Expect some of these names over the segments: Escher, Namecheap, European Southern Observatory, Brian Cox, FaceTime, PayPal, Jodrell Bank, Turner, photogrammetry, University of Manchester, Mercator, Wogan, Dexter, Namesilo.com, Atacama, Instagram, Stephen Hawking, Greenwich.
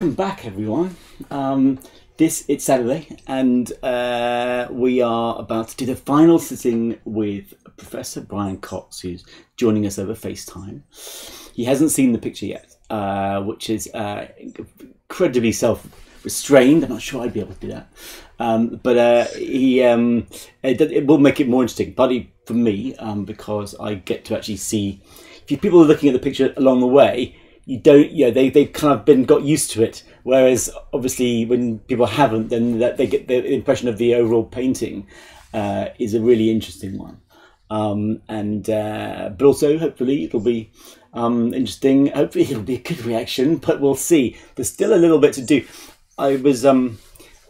Welcome back, everyone. It's Saturday, and we are about to do the final sitting with Professor Brian Cox, who's joining us over FaceTime. He hasn't seen the picture yet, which is incredibly self-restrained. I'm not sure I'd be able to do that, but it will make it more interesting, partly for me, because I get to actually see. If people are looking at the picture along the way, you don't, you know, they've kind of got used to it. Whereas obviously when people haven't, then that they get the impression of the overall painting is a really interesting one. But also hopefully it'll be interesting. Hopefully it'll be a good reaction, but we'll see. There's still a little bit to do. I was saying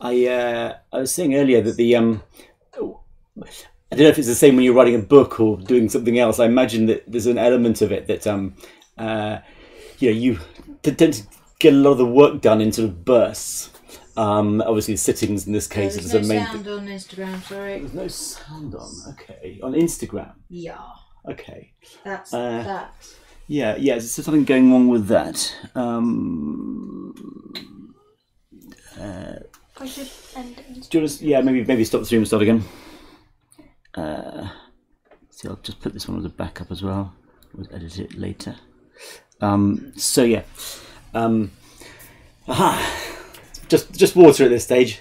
earlier that the I don't know if it's the same when you're writing a book or doing something else. I imagine that there's an element of it that you know, you tend to get a lot of the work done in sort of bursts. Obviously, the sittings in this case is the main thing. There's no sound on Instagram, sorry. There's no sound on, okay. On Instagram? Yeah. Okay. That's that. Yeah, yeah, is there something going wrong with that? I should end it. Do you want to, yeah, maybe stop the stream and start again. So I'll just put this one as a backup as well. We'll edit it later. So yeah, aha, just water at this stage.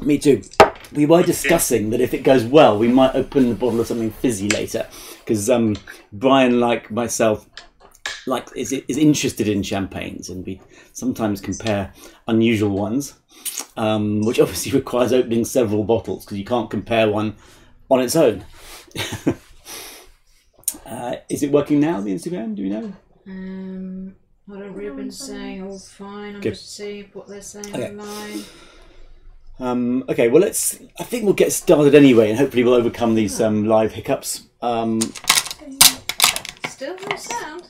Me too. We were discussing that if it goes well, we might open the bottle of something fizzy later, because Brian, like myself, is interested in champagnes, and we sometimes compare unusual ones, which obviously requires opening several bottles because you can't compare one on its own. Is it working now, the Instagram? Do we know? I don't really been saying all fine. I'm good. Just seeing what they're saying online. Okay, well, let's. I think we'll get started anyway, and hopefully we'll overcome these live hiccups. Still no sound.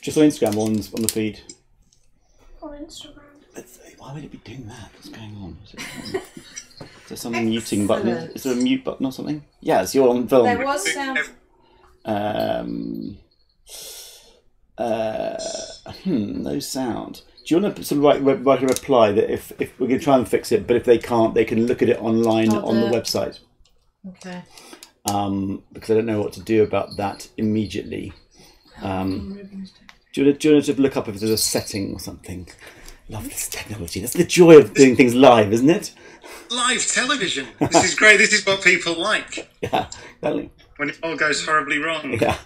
Just on Instagram, on the feed. On Instagram. Why would it be doing that? What's going on? Is there some muting button? Is there a mute button or something? Yeah, it's your on film. There was sound. No sound. Do you want to sort of write a reply that if we're going to try and fix it, but if they can't, they can look at it online on the website. Okay. Because I don't know what to do about that immediately. Do you want to look up if there's a setting or something? Love this technology. That's the joy of doing things live, isn't it? Live television. This is great. This is what people like. Yeah, definitely. When it all goes horribly wrong. Yeah.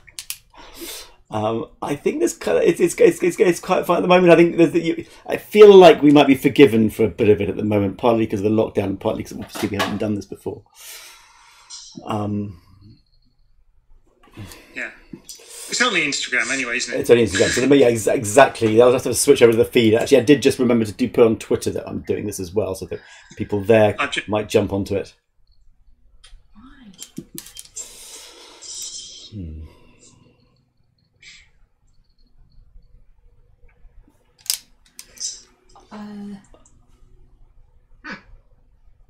I think this kind of it's quite fun at the moment. I think I feel like we might be forgiven for a bit of it at the moment, partly because of the lockdown, partly because obviously we haven't done this before. Yeah. It's only Instagram anyway, isn't it? It's only Instagram. So yeah, exactly. I'll have to switch over to the feed. Actually, I did just remember to put on Twitter that I'm doing this as well, so that people there might jump onto it.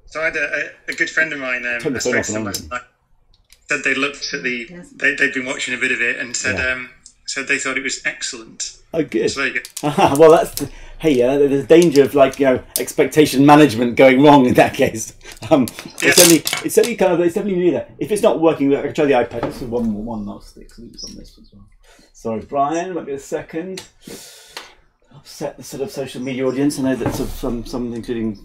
So I had a good friend of mine I spoke to last night, said they looked at the they'd been watching a bit of it and said said they thought it was excellent. Oh, good. So there you go. Well, that's there's a danger of, like, you know, expectation management going wrong in that case. It's certainly kind of, it's definitely new there. If it's not working, I can try the iPad. This is one last stick on this as well. Sorry, Brian, might be a second. Upset the sort of social media audience. I know that some including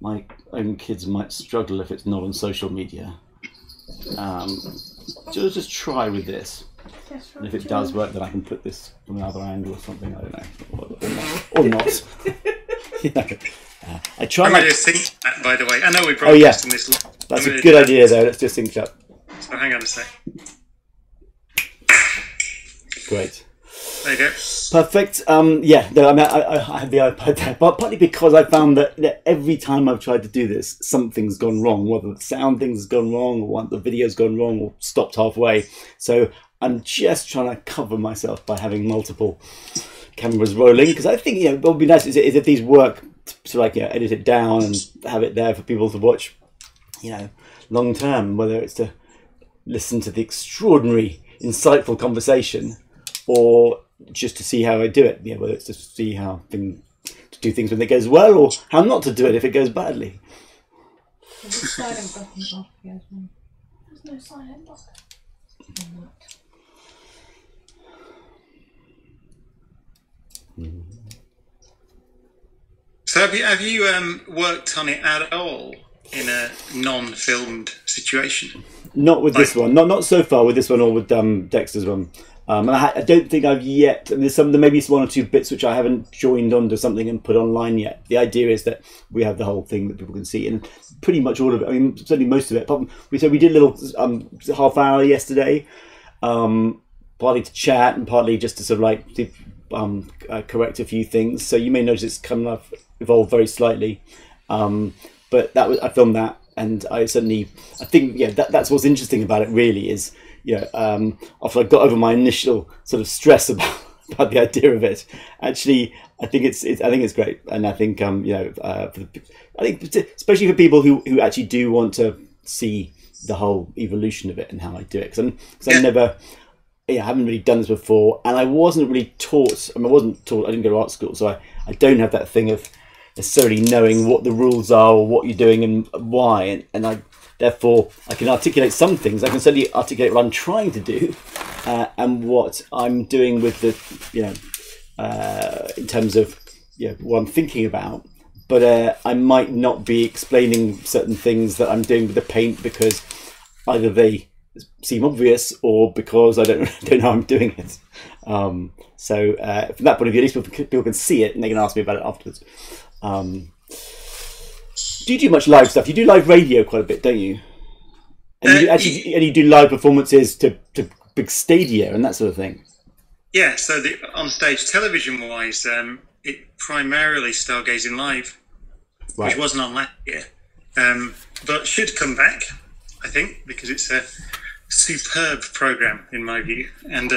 my own kids might struggle if it's not on social media. Just try with this. And if it does work, then I can put this from another angle or something. I don't know, or not. I try. I'm going to sync that, by the way. I know we're broadcasting this. That's a good idea, though. Let's just sync up. So hang on a sec. Great. There you go. Perfect. Yeah. No, I mean, I have the iPad there, but partly because I found that every time I've tried to do this, something's gone wrong. Whether the sound thing's gone wrong, or the video's gone wrong, or stopped halfway. So I'm just trying to cover myself by having multiple cameras rolling, because I think, you know, what would be nice is if these work to, like, you know, edit it down and have it there for people to watch, you know, long term, whether it's to listen to the extraordinary, insightful conversation, or just to see how I do it. You know, whether it's to see how to do things when it goes well, or how not to do it if it goes badly. There's a silent button off here. There's no silent button. So have you worked on it at all in a non-filmed situation? Not with this one, not so far with this one, or with Dexter's one. I don't think I've yet. And there may be one or two bits which I haven't joined onto something and put online yet. The idea is that we have the whole thing that people can see, and pretty much all of it. I mean, certainly most of it. We did a little half hour yesterday, partly to chat and partly just to sort of like correct a few things. So you may notice it's come up, evolved very slightly, but that was, I filmed that, and I think that's what's interesting about it really is. Yeah, after I got over my initial sort of stress about the idea of it, actually, I think it's great, and I think I think especially for people who actually do want to see the whole evolution of it and how I do it, because I haven't really done this before, and I wasn't really taught. I mean, I didn't go to art school, so I don't have that thing of necessarily knowing what the rules are or what you're doing and why, Therefore, I can articulate some things. I can certainly articulate what I'm trying to do, and what I'm doing with the, in terms of what I'm thinking about. But I might not be explaining certain things that I'm doing with the paint because either they seem obvious or because I don't know how I'm doing it. So from that point of view, at least people can see it and they can ask me about it afterwards. Do you do much live stuff? You do live radio quite a bit, don't you? And you do live performances to big stadia and that sort of thing. Yeah, so the on-stage television-wise, it primarily Stargazing Live, right, which wasn't on last year, but should come back, I think, because it's a superb program in my view, and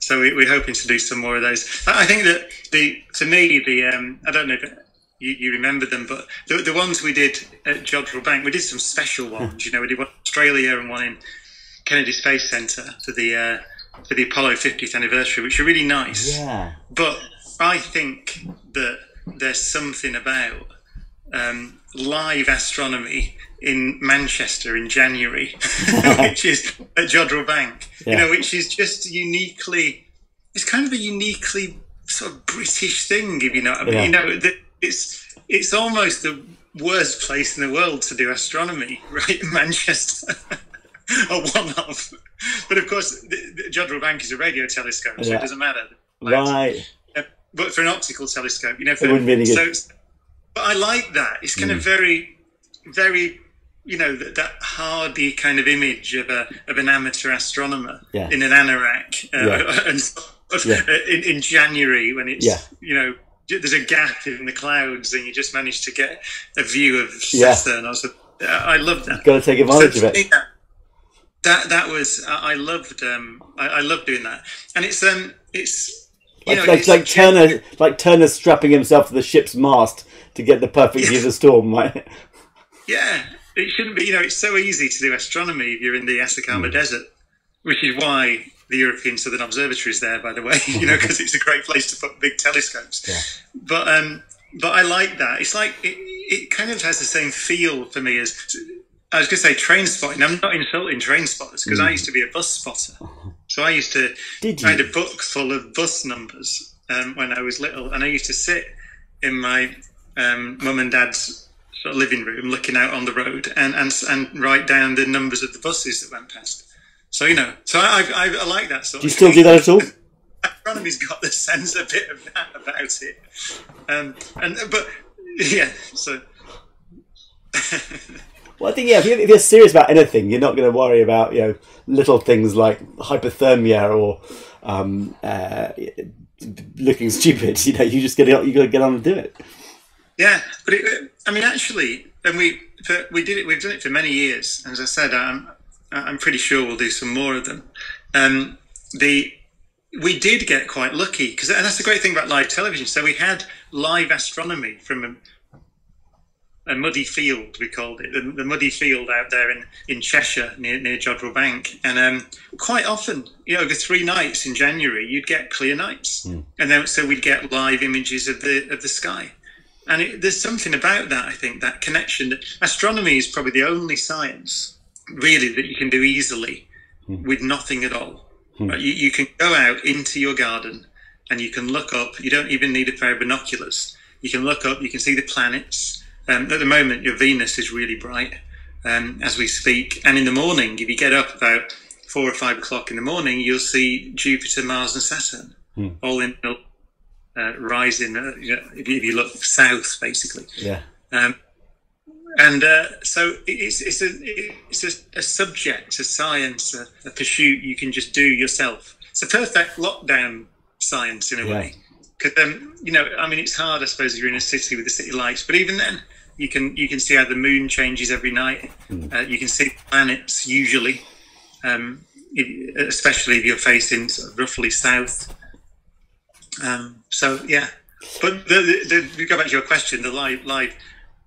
so we're hoping to do some more of those. I think that I don't know if you remember them, but the ones we did at Jodrell Bank, we did some special ones. We did one in Australia and one in Kennedy Space Centre for the Apollo 50th anniversary, which are really nice. Yeah. But I think that there's something about live astronomy in Manchester in January, which is at Jodrell Bank. Yeah. Which is just uniquely. It's kind of a uniquely sort of British thing, if you know what I mean. Yeah. It's almost the worst place in the world to do astronomy, right? Manchester, a one-off. But of course, the Jodrell Bank is a radio telescope, so it doesn't matter. Right. But for an optical telescope, it wouldn't be any good. So, but I like that. It's kind of very, very, that hardy kind of image of an amateur astronomer in an anorak, in January when it's there's a gap in the clouds, and you just manage to get a view of Saturn. I love that. You've got to take advantage of it. That was I loved doing that, and it's like Turner strapping himself to the ship's mast to get the perfect view of the storm, right? Yeah, it shouldn't be. It's so easy to do astronomy if you're in the Atacama desert, which is why the European Southern Observatory is there, by the way, because it's a great place to put big telescopes. Yeah. But I like that. It's like it kind of has the same feel for me as, I was going to say train spotting. I'm not insulting train spotters because I used to be a bus spotter. So I used to find a book full of bus numbers when I was little. And I used to sit in my mum and dad's sort of living room looking out on the road and write down the numbers of the buses that went past. So I like that sort of. Do you still do that at all? Astronomy's got the sense a bit of that about it, So, well, I think if you're serious about anything, you're not going to worry about little things like hypothermia or looking stupid. You just you got to get on and do it. Yeah, but we did it. We've done it for many years, and as I said, I'm pretty sure we'll do some more of them. We did get quite lucky and that's the great thing about live television. So we had live astronomy from a muddy field, we called it, the muddy field out there in Cheshire near Jodrell Bank. And quite often, over 3 nights in January, you'd get clear nights. Mm. And then so we'd get live images of the sky. And there's something about that, I think, that connection. Astronomy is probably the only science, really, that you can do easily with nothing at all. Mm. Right? You can go out into your garden and you can look up. You don't even need a pair of binoculars. You can look up, you can see the planets. At the moment, your Venus is really bright as we speak. And in the morning, if you get up about 4 or 5 o'clock in the morning, you'll see Jupiter, Mars and Saturn all in rising, if you look south, basically. Yeah. So it's a subject, a science, a pursuit you can just do yourself. It's a perfect lockdown science in a way. Because it's hard, I suppose, if you're in a city with the city lights. But even then, you can see how the moon changes every night. You can see planets usually, especially if you're facing sort of roughly south. But we go back to your question. The live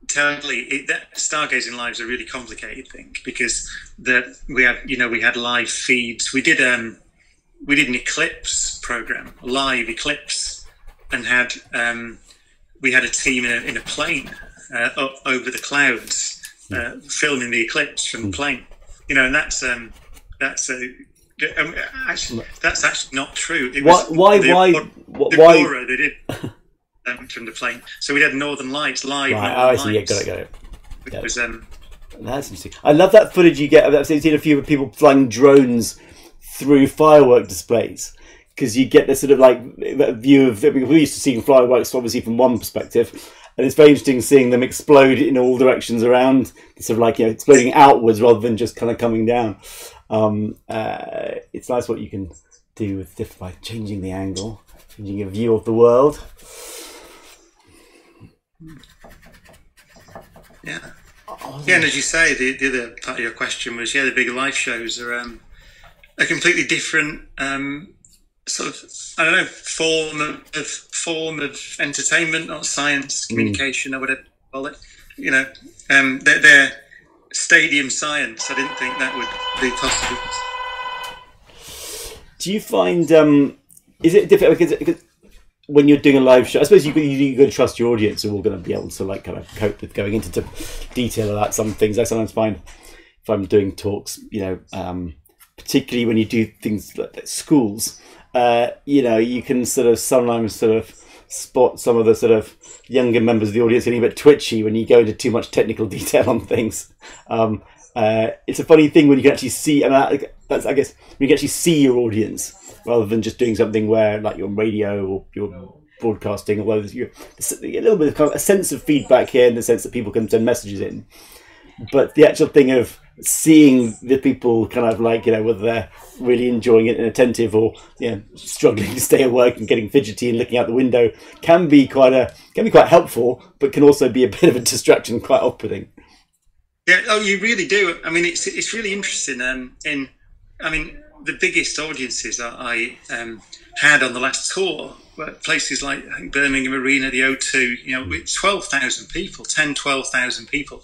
stargazing lives are a really complicated thing because we had live feeds. We did an eclipse program, a live eclipse. And we had a team in a plane up over the clouds filming the eclipse from the plane. And that's actually not true. It was why Aurora they did from the plane. So we had Northern Lights live. Right. Oh, I see. Yeah, got it. It was, that's interesting. I love that footage you get. I've seen a few people flying drones through firework displays. Because you get this sort of view of, we used to see fireworks obviously from one perspective, and it's very interesting seeing them explode in all directions around, sort of exploding outwards rather than just kind of coming down. It's nice what you can do with by changing the angle, changing your view of the world. Yeah. And as you say, the other part of your question was, the big live shows are a completely different sort of, I don't know, form of entertainment or science, communication or whatever you call it. They're stadium science. I didn't think that would be possible. Do you find is it difficult because when you're doing a live show, I suppose you've got to trust your audience who are all going to be able to cope with going into detail about some things. I sometimes find if I'm doing talks, particularly when you do things like schools. You can sometimes spot some of the younger members of the audience getting a bit twitchy when you go into too much technical detail on things. It's a funny thing when you can actually see, when you can actually see your audience rather than just doing something where you're on radio or you're broadcasting, although you're a little bit of a sense of feedback here in the sense that people can send messages in. But the actual thing of seeing the people whether they're really enjoying it and attentive or struggling to stay at work and getting fidgety and looking out the window can be quite helpful, but can also be a bit of a distraction, quite off-putting. Yeah, oh, you really do. I mean, it's really interesting. The biggest audiences I had on the last tour were places like Birmingham Arena, the O2, 12,000 people, 10, 12,000 people.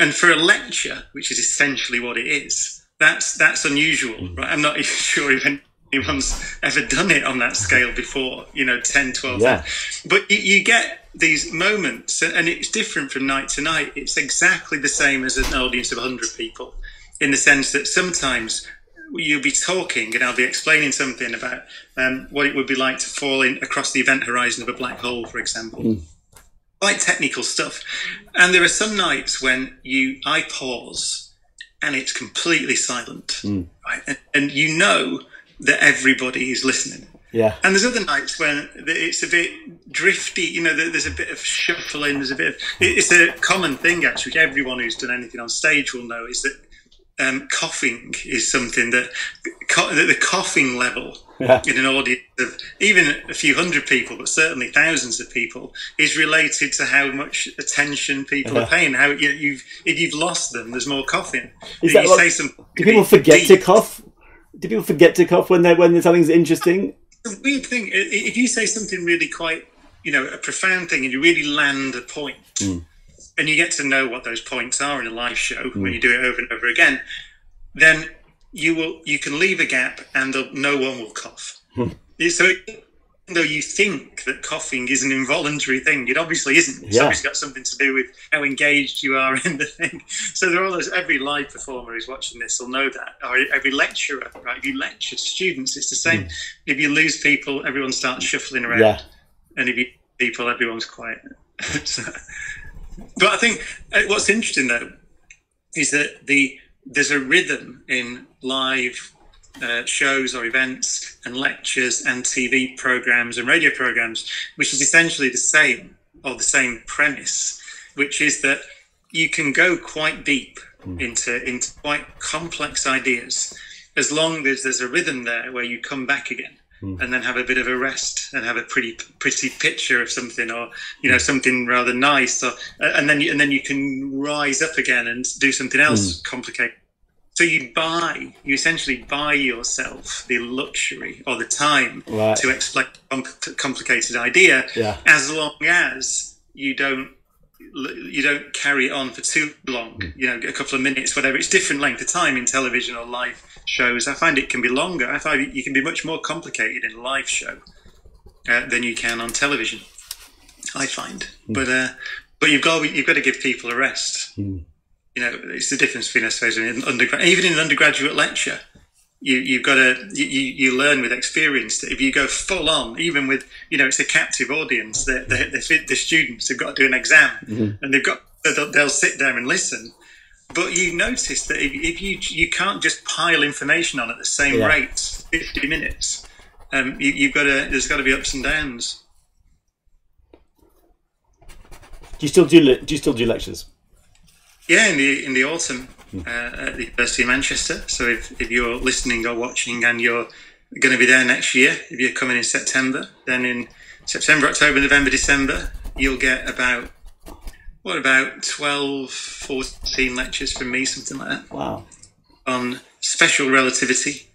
And for a lecture, which is essentially what it is, that's unusual, right? I'm not even sure if anyone's ever done it on that scale before, 10, 12. Yeah. But you get these moments, and it's different from night to night. It's exactly the same as an audience of 100 people, in the sense that sometimes you'll be talking and I'll be explaining something about what it would be like to fall in across the event horizon of a black hole, for example. Mm. Quite technical stuff. And there are some nights when I pause and it's completely silent, right? And that everybody is listening. Yeah. And there's other nights when it's a bit drifty, there's a bit of shuffling, it's a common thing actually, which everyone who's done anything on stage will know, is that coughing is something that the coughing level in an audience of even a few hundred people, but certainly thousands of people, is related to how much attention people are paying. How if you've lost them, there's more coughing. Do people forget to cough? Do people forget to cough when something's interesting? It's a weird thing. If you say something really quite a profound thing and you really land a point. and you get to know what those points are in a live show when you do it over and over again, then you can leave a gap and no one will cough. So though you think that coughing is an involuntary thing, it obviously isn't. It's obviously got something to do with how engaged you are in the thing. So there are all those, every live performer who's watching this will know that, or every lecturer, right? If you lecture students, it's the same. If you lose people, everyone starts shuffling around. And if you lose people, everyone's quiet. So, but I think what's interesting, though, is that there's a rhythm in live shows or events and lectures and TV programs and radio programs, which is essentially the same, or the same premise, which is that you can go quite deep into quite complex ideas, as long as there's a rhythm there where you come back again and then have a bit of a rest and have a pretty picture of something, or something rather nice, or and then you can rise up again and do something else complicated. So you essentially buy yourself the luxury or the time to explain a complicated idea, as long as you don't carry it on for too long. A couple of minutes, whatever. It's different length of time in television or live shows. I find it can be longer. I find you can be much more complicated in a live show than you can on television, I find. But you've got to give people a rest. It's the difference between, I suppose, even in an undergraduate lecture, you learn with experience that if you go full on, even with, it's a captive audience, the students have got to do an exam and they'll sit there and listen. But you notice that if you can't just pile information on at the same rate, 50 minutes, there's got to be ups and downs. Do you still do lectures? Yeah, in the autumn at the University of Manchester. So if you're listening or watching and you're going to be there next year, if you're coming in September, then in September, October, November, December, you'll get about 12, 14 lectures from me, something like that. Wow. On special relativity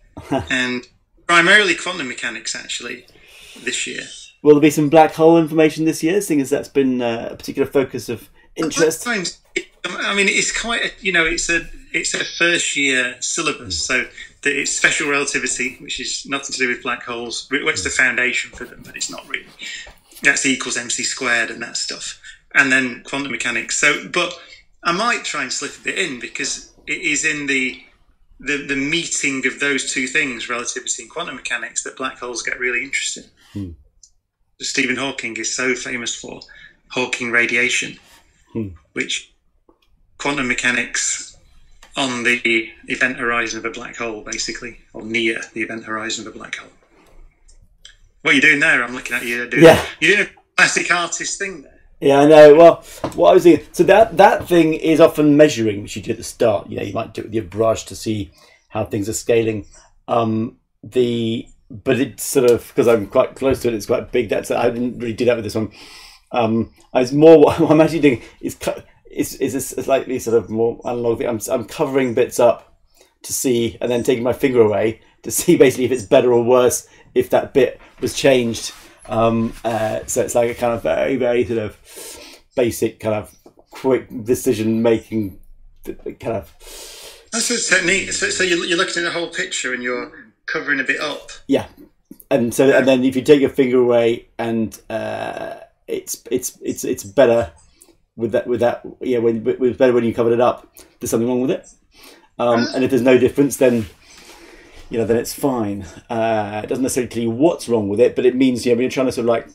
and primarily quantum mechanics, actually, this year. Will there be some black hole information this year, seeing as that's been a particular focus of interest? I mean, it's quite it's a first year syllabus, so it's special relativity, which is nothing to do with black holes. What's the foundation for them, but it's not really. That's E=mc² and that stuff, and then quantum mechanics. So, but I might try and slip a bit in because it is in the meeting of those two things, relativity and quantum mechanics, that black holes get really interesting. Stephen Hawking is so famous for Hawking radiation, which quantum mechanics on the event horizon of a black hole, basically, or near the event horizon of a black hole. What are you doing there? I'm looking at you. You're doing a classic artist thing there. Yeah, I know. Well, what I was thinking, so that thing is often measuring, which you do at the start. You might do it with your brush to see how things are scaling. But it's sort of, because I'm quite close to it, it's quite big. I didn't really do that with this one. It's more what I'm actually doing is it's a slightly sort of more analog thing. I'm covering bits up to see, and then taking my finger away to see basically if it's better or worse, if that bit was changed. So it's like a kind of very, very sort of basic kind of quick decision making kind of. That's a technique. So you're looking at the whole picture and you're covering a bit up. Yeah, and so and then if you take your finger away, and it's better. With better when you covered it up. There's something wrong with it, and if there's no difference, then then it's fine. It doesn't necessarily tell you what's wrong with it, but it means when you're trying to sort of like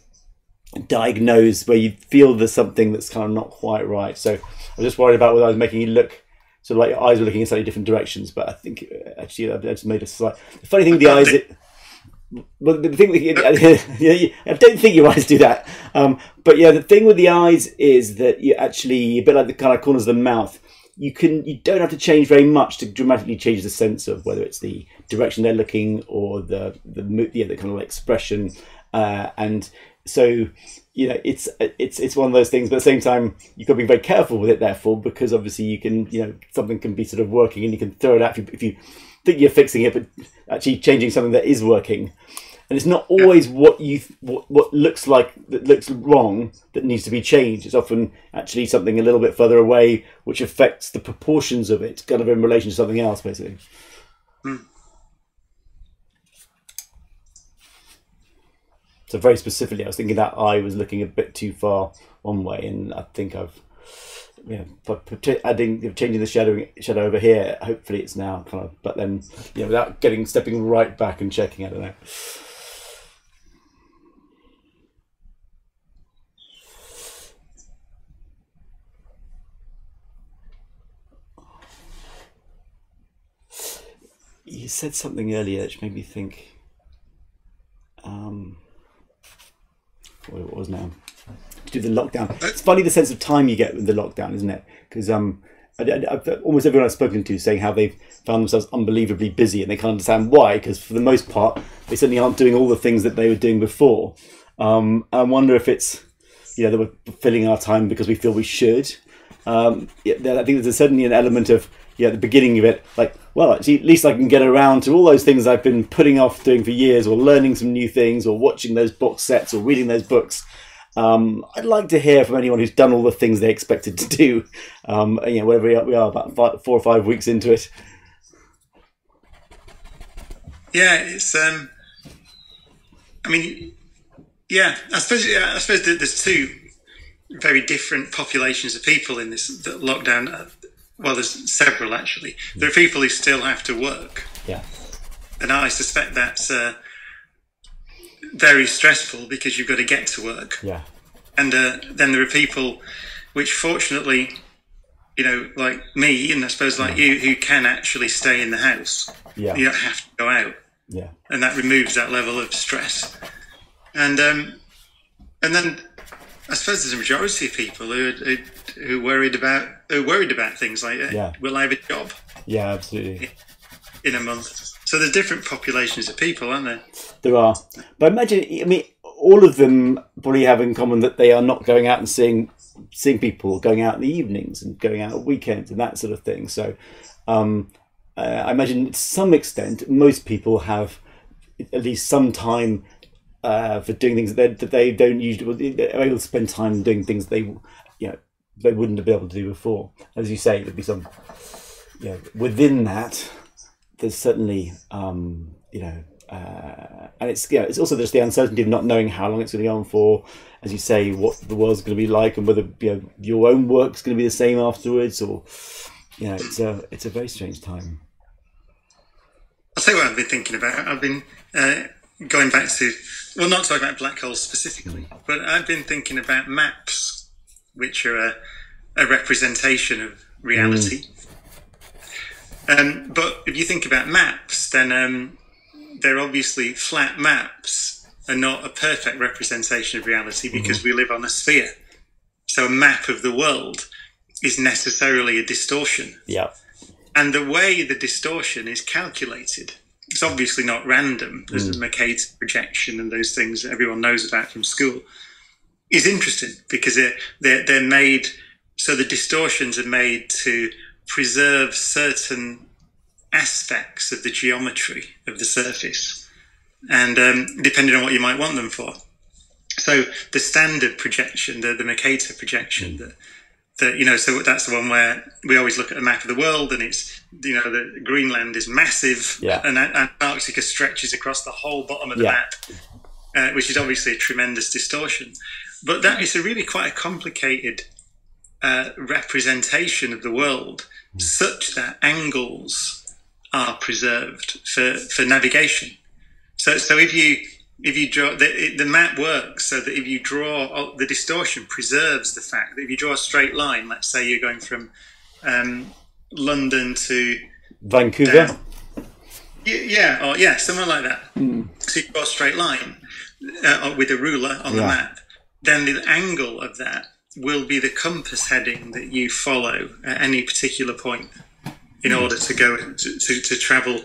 diagnose where you feel there's something that's kind of not quite right. So I'm just worried about whether I was making you look sort of like your eyes were looking in slightly different directions. But I think actually I just made a slight. The funny thing with the eyes. Well, the thing I don't think your eyes do that, but yeah, the thing with the eyes is that you actually a bit like the kind of corners of the mouth. You don't have to change very much to dramatically change the sense of whether it's the direction they're looking or the kind of expression, and so it's one of those things. But at the same time, you've got to be very careful with it, therefore, because obviously you can something can be sort of working and you can throw it out if you think you're fixing it, but actually changing something that is working And it's not always what you what looks like that looks wrong that needs to be changed. It's often actually something a little bit further away which affects the proportions of it, kind of in relation to something else, basically. Mm. So very specifically, I was thinking that eye was looking a bit too far one way, and I think I've, you know, by adding, changing the shadow over here, hopefully it's now kind of, but then, you know, without getting, stepping right back and checking, I don't know. You said something earlier which made me think, what was now to do the lockdown. It's funny the sense of time you get with the lockdown, isn't it? Because almost everyone I've spoken to is saying how they've found themselves unbelievably busy, and they can't understand why, because for the most part they certainly aren't doing all the things that they were doing before. I wonder if it's, you know, that we're filling our time because we feel we should. Yeah, I think there's certainly an element of, yeah, at the beginning of it, like, well, actually, at least I can get around to all those things I've been putting off doing for years, or learning some new things, or watching those box sets, or reading those books. I'd like to hear from anyone who's done all the things they expected to do, you know, whatever we are, about 4 or 5 weeks into it. Yeah, it's, I mean, yeah, I suppose there's two very different populations of people in this lockdown. Well, there's several, actually. There are people who still have to work. Yeah. And I suspect that's very stressful because you've got to get to work. Yeah. And then there are people which, fortunately, you know, like me, and I suppose like you, who can actually stay in the house. Yeah. You don't have to go out. Yeah. And that removes that level of stress. And then I suppose there's a majority of people who worried about things like, yeah, will I have a job? Yeah, absolutely. In a month. So there's different populations of people, aren't there? There are. But imagine, I mean, all of them probably have in common that they are not going out and seeing people, going out in the evenings and going out at weekends and that sort of thing. So I imagine to some extent most people have at least some time for doing things that they don't usually, they're able to spend time doing things that they, you know, they wouldn't have been able to do before. As you say, there'd be some, you know, within that, there's certainly, you know, and it's, you know, it's also just the uncertainty of not knowing how long it's going to go on for, as you say, what the world's going to be like, and whether, you know, your own work's going to be the same afterwards, or, you know, it's a very strange time. I'll tell you what I've been thinking about. I've been going back to, well, not talking about black holes specifically, but I've been thinking about maps, which are a representation of reality. Mm. But if you think about maps, then they're obviously flat maps and not a perfect representation of reality, because we live on a sphere. So a map of the world is necessarily a distortion. Yeah. And the way the distortion is calculated, it's obviously not random. There's a Mercator projection and those things that everyone knows about from school. Is interesting because they're made, so the distortions are made to preserve certain aspects of the geometry of the surface, and depending on what you might want them for. So the standard projection, the Mercator projection, that you know, so that's the one where we always look at a map of the world, and it's, you know, the Greenland is massive, yeah, and Antarctica stretches across the whole bottom of the, yeah, map, which is obviously a tremendous distortion. But that is a really quite a complicated representation of the world, such that angles are preserved for navigation. So if you draw, the map works so that if you draw, the distortion preserves the fact that if you draw a straight line, let's say you're going from London to Vancouver, or somewhere like that. Mm. So you draw a straight line with a ruler on the map. Then the angle of that will be the compass heading that you follow at any particular point in order to go to travel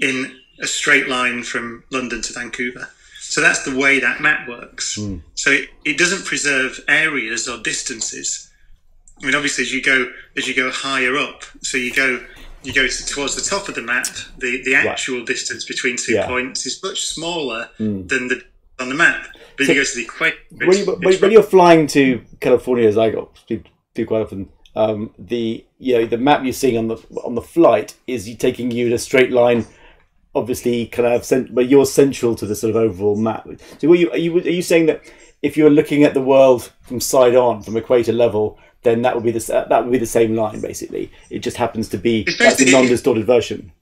in a straight line from London to Vancouver. So that's the way that map works. Mm. So it doesn't preserve areas or distances. I mean, obviously, as you go higher up, so you go you go towards the top of the map, the actual distance between two points is much smaller than the on the map. But so you go to the equator. When you're flying to California, as I do quite often, the map you're seeing on the flight is taking you in a straight line. Obviously, but you're central to the sort of overall map. So, are you saying that if you were looking at the world from side on, from equator level, then that would be the same line basically? It just happens to be a non-distorted version.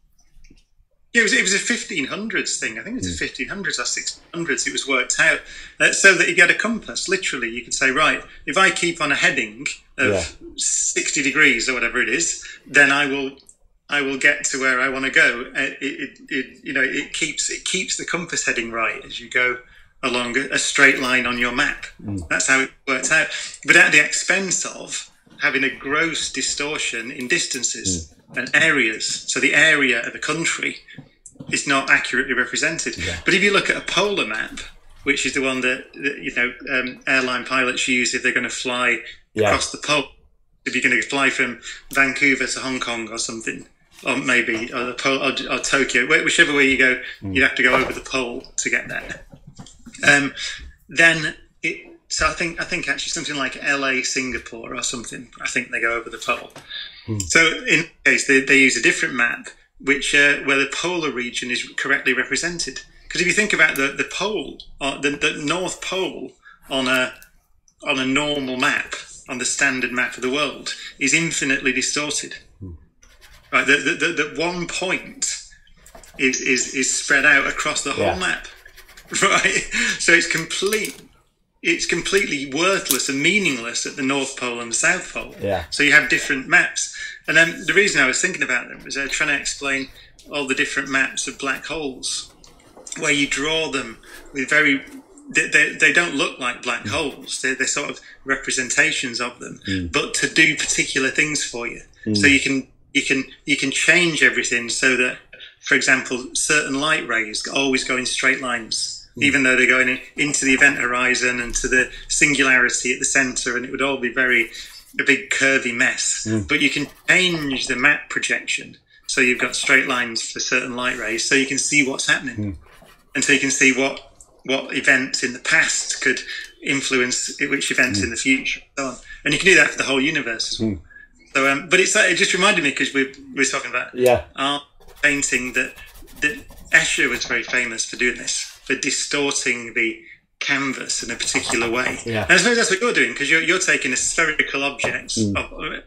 Yeah, it was a 1500s thing. I think it was a 1500s or 1600s. It was worked out so that if you had a compass, literally, you could say, right, if I keep on a heading of 60 degrees or whatever it is, then I will get to where I want to go. It keeps the compass heading right as you go along a straight line on your map. That's how it works out, but at the expense of having a gross distortion in distances. And areas. So the area of a country is not accurately represented. Yeah. But if you look at a polar map, which is the one that airline pilots use if they're going to fly across the pole, if you're going to fly from Vancouver to Hong Kong or something, or maybe or Tokyo, whichever way you go, you'd have to go over the pole to get there. So I think actually something like LA, Singapore or something. I think they go over the pole. So in case they use a different map, which where the polar region is correctly represented. Because if you think about the pole, or the North Pole on a normal map, on the standard map of the world, is infinitely distorted. Right, the one point is spread out across the whole map. Right, so it's complete. It's completely worthless and meaningless at the North Pole and the South Pole. Yeah. So you have different maps. And then the reason I was thinking about them was trying to explain all the different maps of black holes, where you draw them with they don't look like black holes. They're sort of representations of them, but to do particular things for you. So you can change everything so that, for example, certain light rays always go in straight lines. Even though they're going into the event horizon and to the singularity at the centre, and it would all be a big curvy mess. But you can change the map projection, so you've got straight lines for certain light rays, so you can see what's happening, and so you can see what events in the past could influence which events in the future, and so on. And you can do that for the whole universe as well. So, but it just reminded me because we were talking about art painting that Escher was very famous for doing this. For distorting the canvas in a particular way. And I suppose that's what you're doing, because you're taking a spherical object.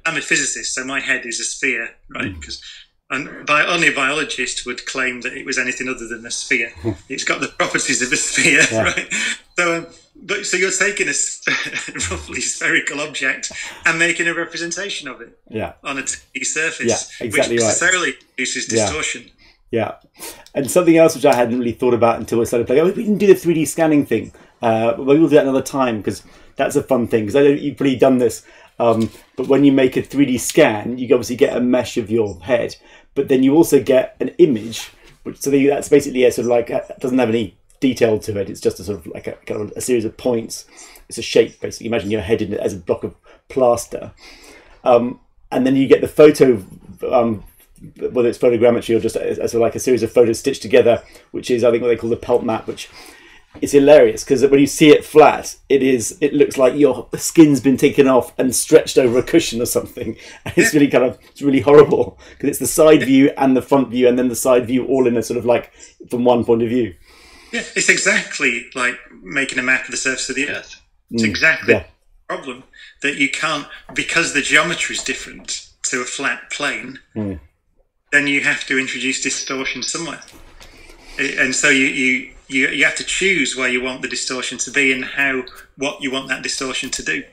I'm a physicist, so my head is a sphere, right? Because only a biologist would claim that it was anything other than a sphere. It's got the properties of a sphere, right? So, so you're taking a roughly spherical object and making a representation of it on a 2D surface, which necessarily produces distortion. Yeah, and something else which I hadn't really thought about until I started playing. Oh, we didn't do the 3D scanning thing. We'll do that another time, because that's a fun thing. Because I know you've probably done this, but when you make a 3D scan, you obviously get a mesh of your head, but then you also get an image, that's basically a sort of it doesn't have any detail to it. It's just a sort of a series of points. It's a shape basically. Imagine your head in it as a block of plaster, and then you get the photo. Whether it's photogrammetry or just a series of photos stitched together, which is I think what they call the pelt map, which is hilarious because when you see it flat, it looks like your skin's been taken off and stretched over a cushion or something, and it's really horrible because it's the side view and the front view and then the side view all in a sort of from one point of view. Yeah, it's exactly like making a map of the surface of the Earth. It's exactly the problem that you can't, because the geometry is different to a flat plane. Then you have to introduce distortion somewhere, and so you have to choose where you want the distortion to be and what you want that distortion to do.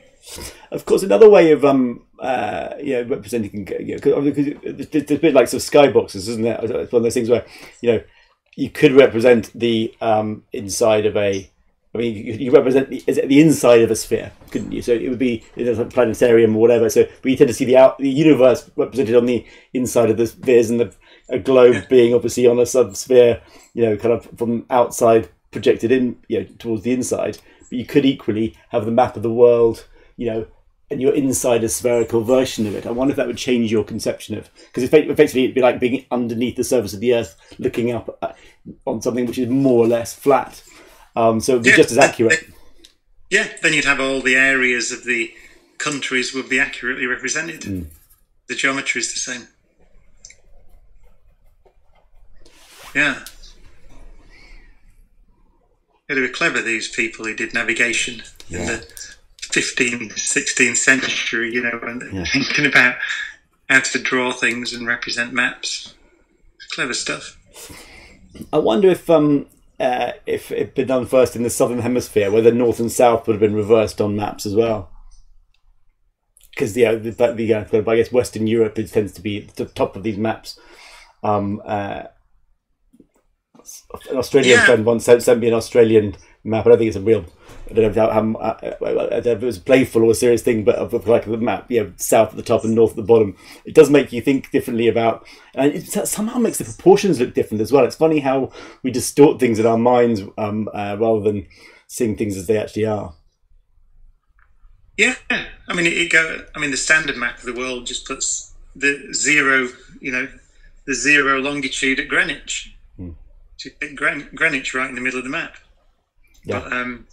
Of course, another way of representing, because it's a bit like sort of skyboxes, isn't it? It's one of those things where you could represent the inside of a. I mean, you represent the inside of a sphere, couldn't you? So it would be a planetarium or whatever. So we tend to see the universe represented on the inside of the spheres, and a globe being obviously on a sub-sphere, from outside projected in, towards the inside. But you could equally have the map of the world, you're inside a spherical version of it. I wonder if that would change your conception of, because effectively it'd be like being underneath the surface of the Earth, looking up on something which is more or less flat. So it'd be just as accurate. Yeah, then you'd have all the areas of the countries would be accurately represented. Mm. The geometry is the same. Yeah. They were clever, these people who did navigation in the 15th, 16th century, you know, and thinking about how to draw things and represent maps. It's clever stuff. I wonder if it had been done first in the southern hemisphere, whether north and south would have been reversed on maps as well. Because I guess Western Europe tends to be at the top of these maps. An Australian friend once sent me an Australian map. I don't think it's a real, I don't know if it was a playful or a serious thing, but like the map, south at the top and north at the bottom. It does make you think differently about, and it somehow makes the proportions look different as well. It's funny how we distort things in our minds rather than seeing things as they actually are. Yeah, I mean, the standard map of the world just puts the zero, the zero longitude at Greenwich. Greenwich right in the middle of the map, but, and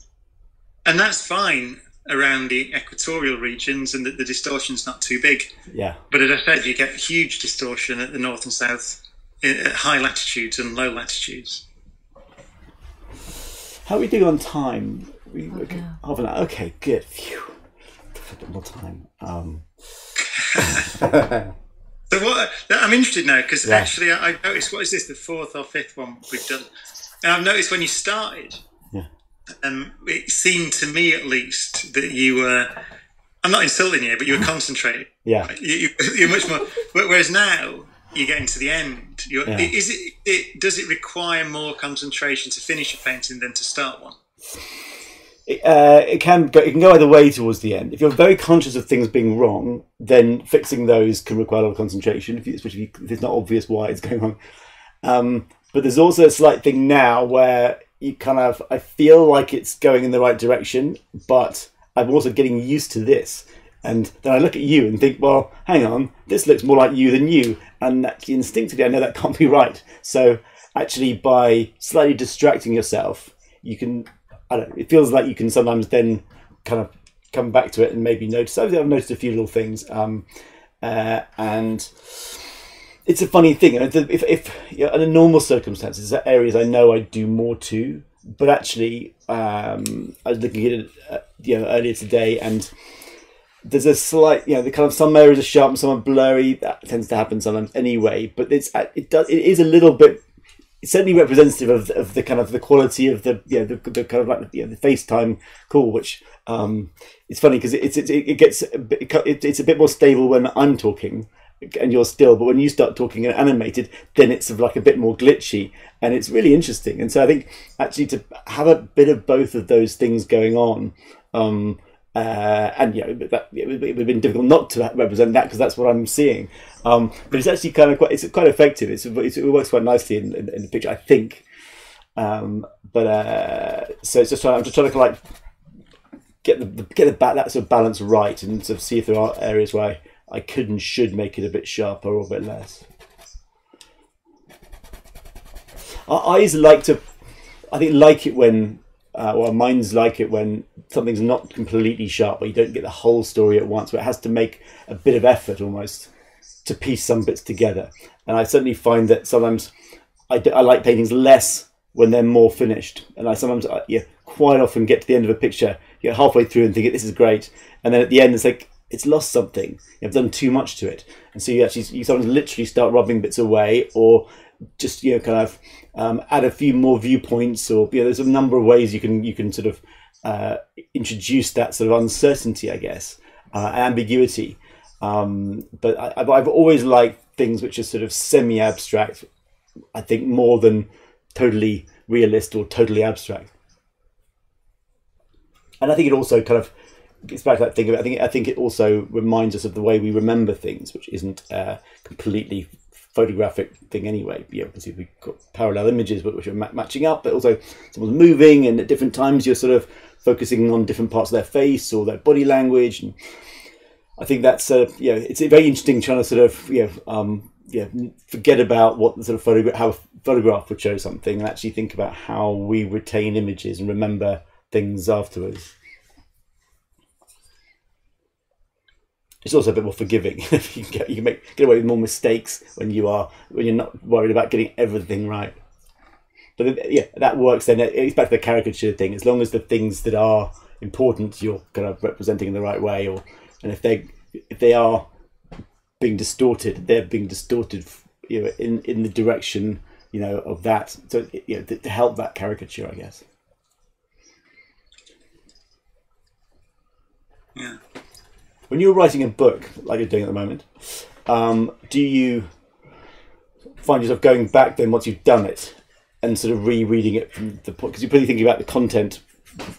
that's fine around the equatorial regions, and the distortion's not too big. Yeah. But as I said, you get huge distortion at the north and south, at high latitudes and low latitudes. How are we doing on time? Half an hour. Okay, good. Phew. A bit more time. So what, I'm interested now, because actually I've noticed, what is this, the fourth or fifth one we've done? And I've noticed when you started, it seemed to me at least that you were, I'm not insulting you, but you were concentrated. Yeah. You're much more, whereas now you're getting to the end. Does it require more concentration to finish a painting than to start one? It can go either way towards the end. If you're very conscious of things being wrong, then fixing those can require a lot of concentration, especially if it's not obvious why it's going on. But there's also a slight thing now where you kind of, I feel like it's going in the right direction, but I'm also getting used to this. And then I look at you and think, well, hang on, this looks more like you than you. And actually instinctively, I know that can't be right. So actually by slightly distracting yourself, you can... it feels like you can sometimes then kind of come back to it and maybe notice. I've noticed a few little things, and it's a funny thing. If under normal circumstances, there are areas I know I do more to, but actually, I was looking at it, earlier today, and there's a slight, some areas are sharp and some are blurry. That tends to happen sometimes anyway. But it is a little bit. It's certainly representative of the kind of the quality of the FaceTime call, which it's funny because it's a bit more stable when I'm talking and you're still, but when you start talking and animated, then it's like a bit more glitchy, and it's really interesting. And so I think actually to have a bit of both of those things going on, it would have been difficult not to represent that because that's what I'm seeing. But it's actually kind of quite effective. It works quite nicely in the picture, I think. So it's just I'm just trying to like get that sort of balance right, and sort of see if there are areas where I could and should make it a bit sharper or a bit less. Our eyes our minds like it when something's not completely sharp, but you don't get the whole story at once, but it has to make a bit of effort almost to piece some bits together. And I certainly find that sometimes I like paintings less when they're more finished. And I sometimes, quite often get to the end of a picture, get halfway through and think, this is great. And then at the end, it's like, it's lost something. You've done too much to it. And so you sometimes literally start rubbing bits away, or just, add a few more viewpoints, or there's a number of ways you can sort of introduce that sort of uncertainty, I guess, ambiguity. But I've always liked things which are sort of semi-abstract, I think, more than totally realist or totally abstract. And I think it also kind of gets back to that thing of I think it also reminds us of the way we remember things, which isn't completely photographic thing anyway. Obviously we've got parallel images which are matching up, but also someone's moving, and at different times you're sort of focusing on different parts of their face or their body language, and I think that's yeah, it's very interesting trying to sort of forget about what the sort of how a photograph would show something and actually think about how we retain images and remember things afterwards. It's also a bit more forgiving. You can get away with more mistakes when you're not worried about getting everything right. But yeah, that works. Then it's back to the caricature thing. As long as the things that are important, you're kind of representing in the right way, and if they are being distorted, they're being distorted, you know, in the direction, you know, of that. So you know, to help that caricature, I guess. Yeah. When you're writing a book, like you're doing at the moment, do you find yourself going back then once you've done it and sort of rereading it from the point? Because you're probably thinking about the content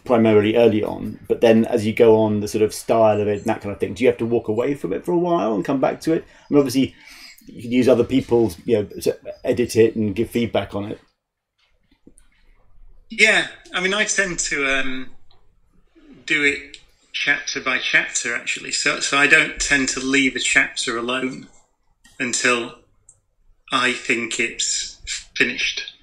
primarily early on, but then as you go on, the sort of style of it and that kind of thing, do you have to walk away from it for a while and come back to it? I mean, obviously, you can use other people's, you know, to edit it and give feedback on it. Yeah, I mean, I tend to do it chapter by chapter, actually, so I don't tend to leave a chapter alone until I think it's finished.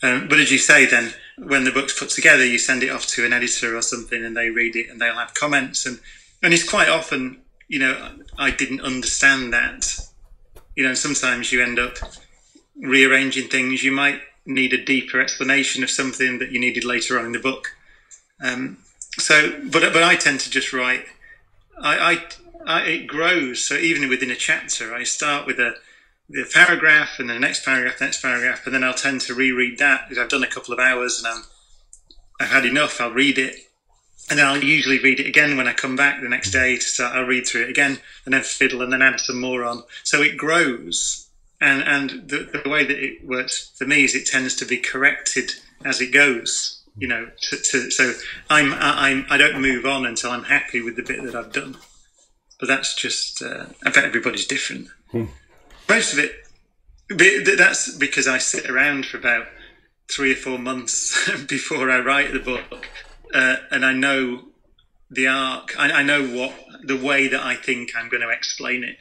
But as you say, then when the book's put together, you send it off to an editor or something, and they read it and they'll have comments, and it's quite often, you know, I didn't understand that, you know. Sometimes you end up rearranging things. You might need a deeper explanation of something that you needed later on in the book. So, but I tend to just write. It grows. So even within a chapter, I start with the paragraph, and then the next paragraph, and then I'll tend to reread that because I've done a couple of hours and I've had enough. I'll read it, and then I'll usually read it again when I come back the next day. I'll read through it again, and then fiddle, and then add some more on. So it grows, and the way that it works for me is it tends to be corrected as it goes. You know, so I don't move on until I'm happy with the bit that I've done. But that's just, I bet everybody's different. Hmm. Most of it, that's because I sit around for about 3 or 4 months before I write the book, and I know the arc. I know the way that I think I'm going to explain it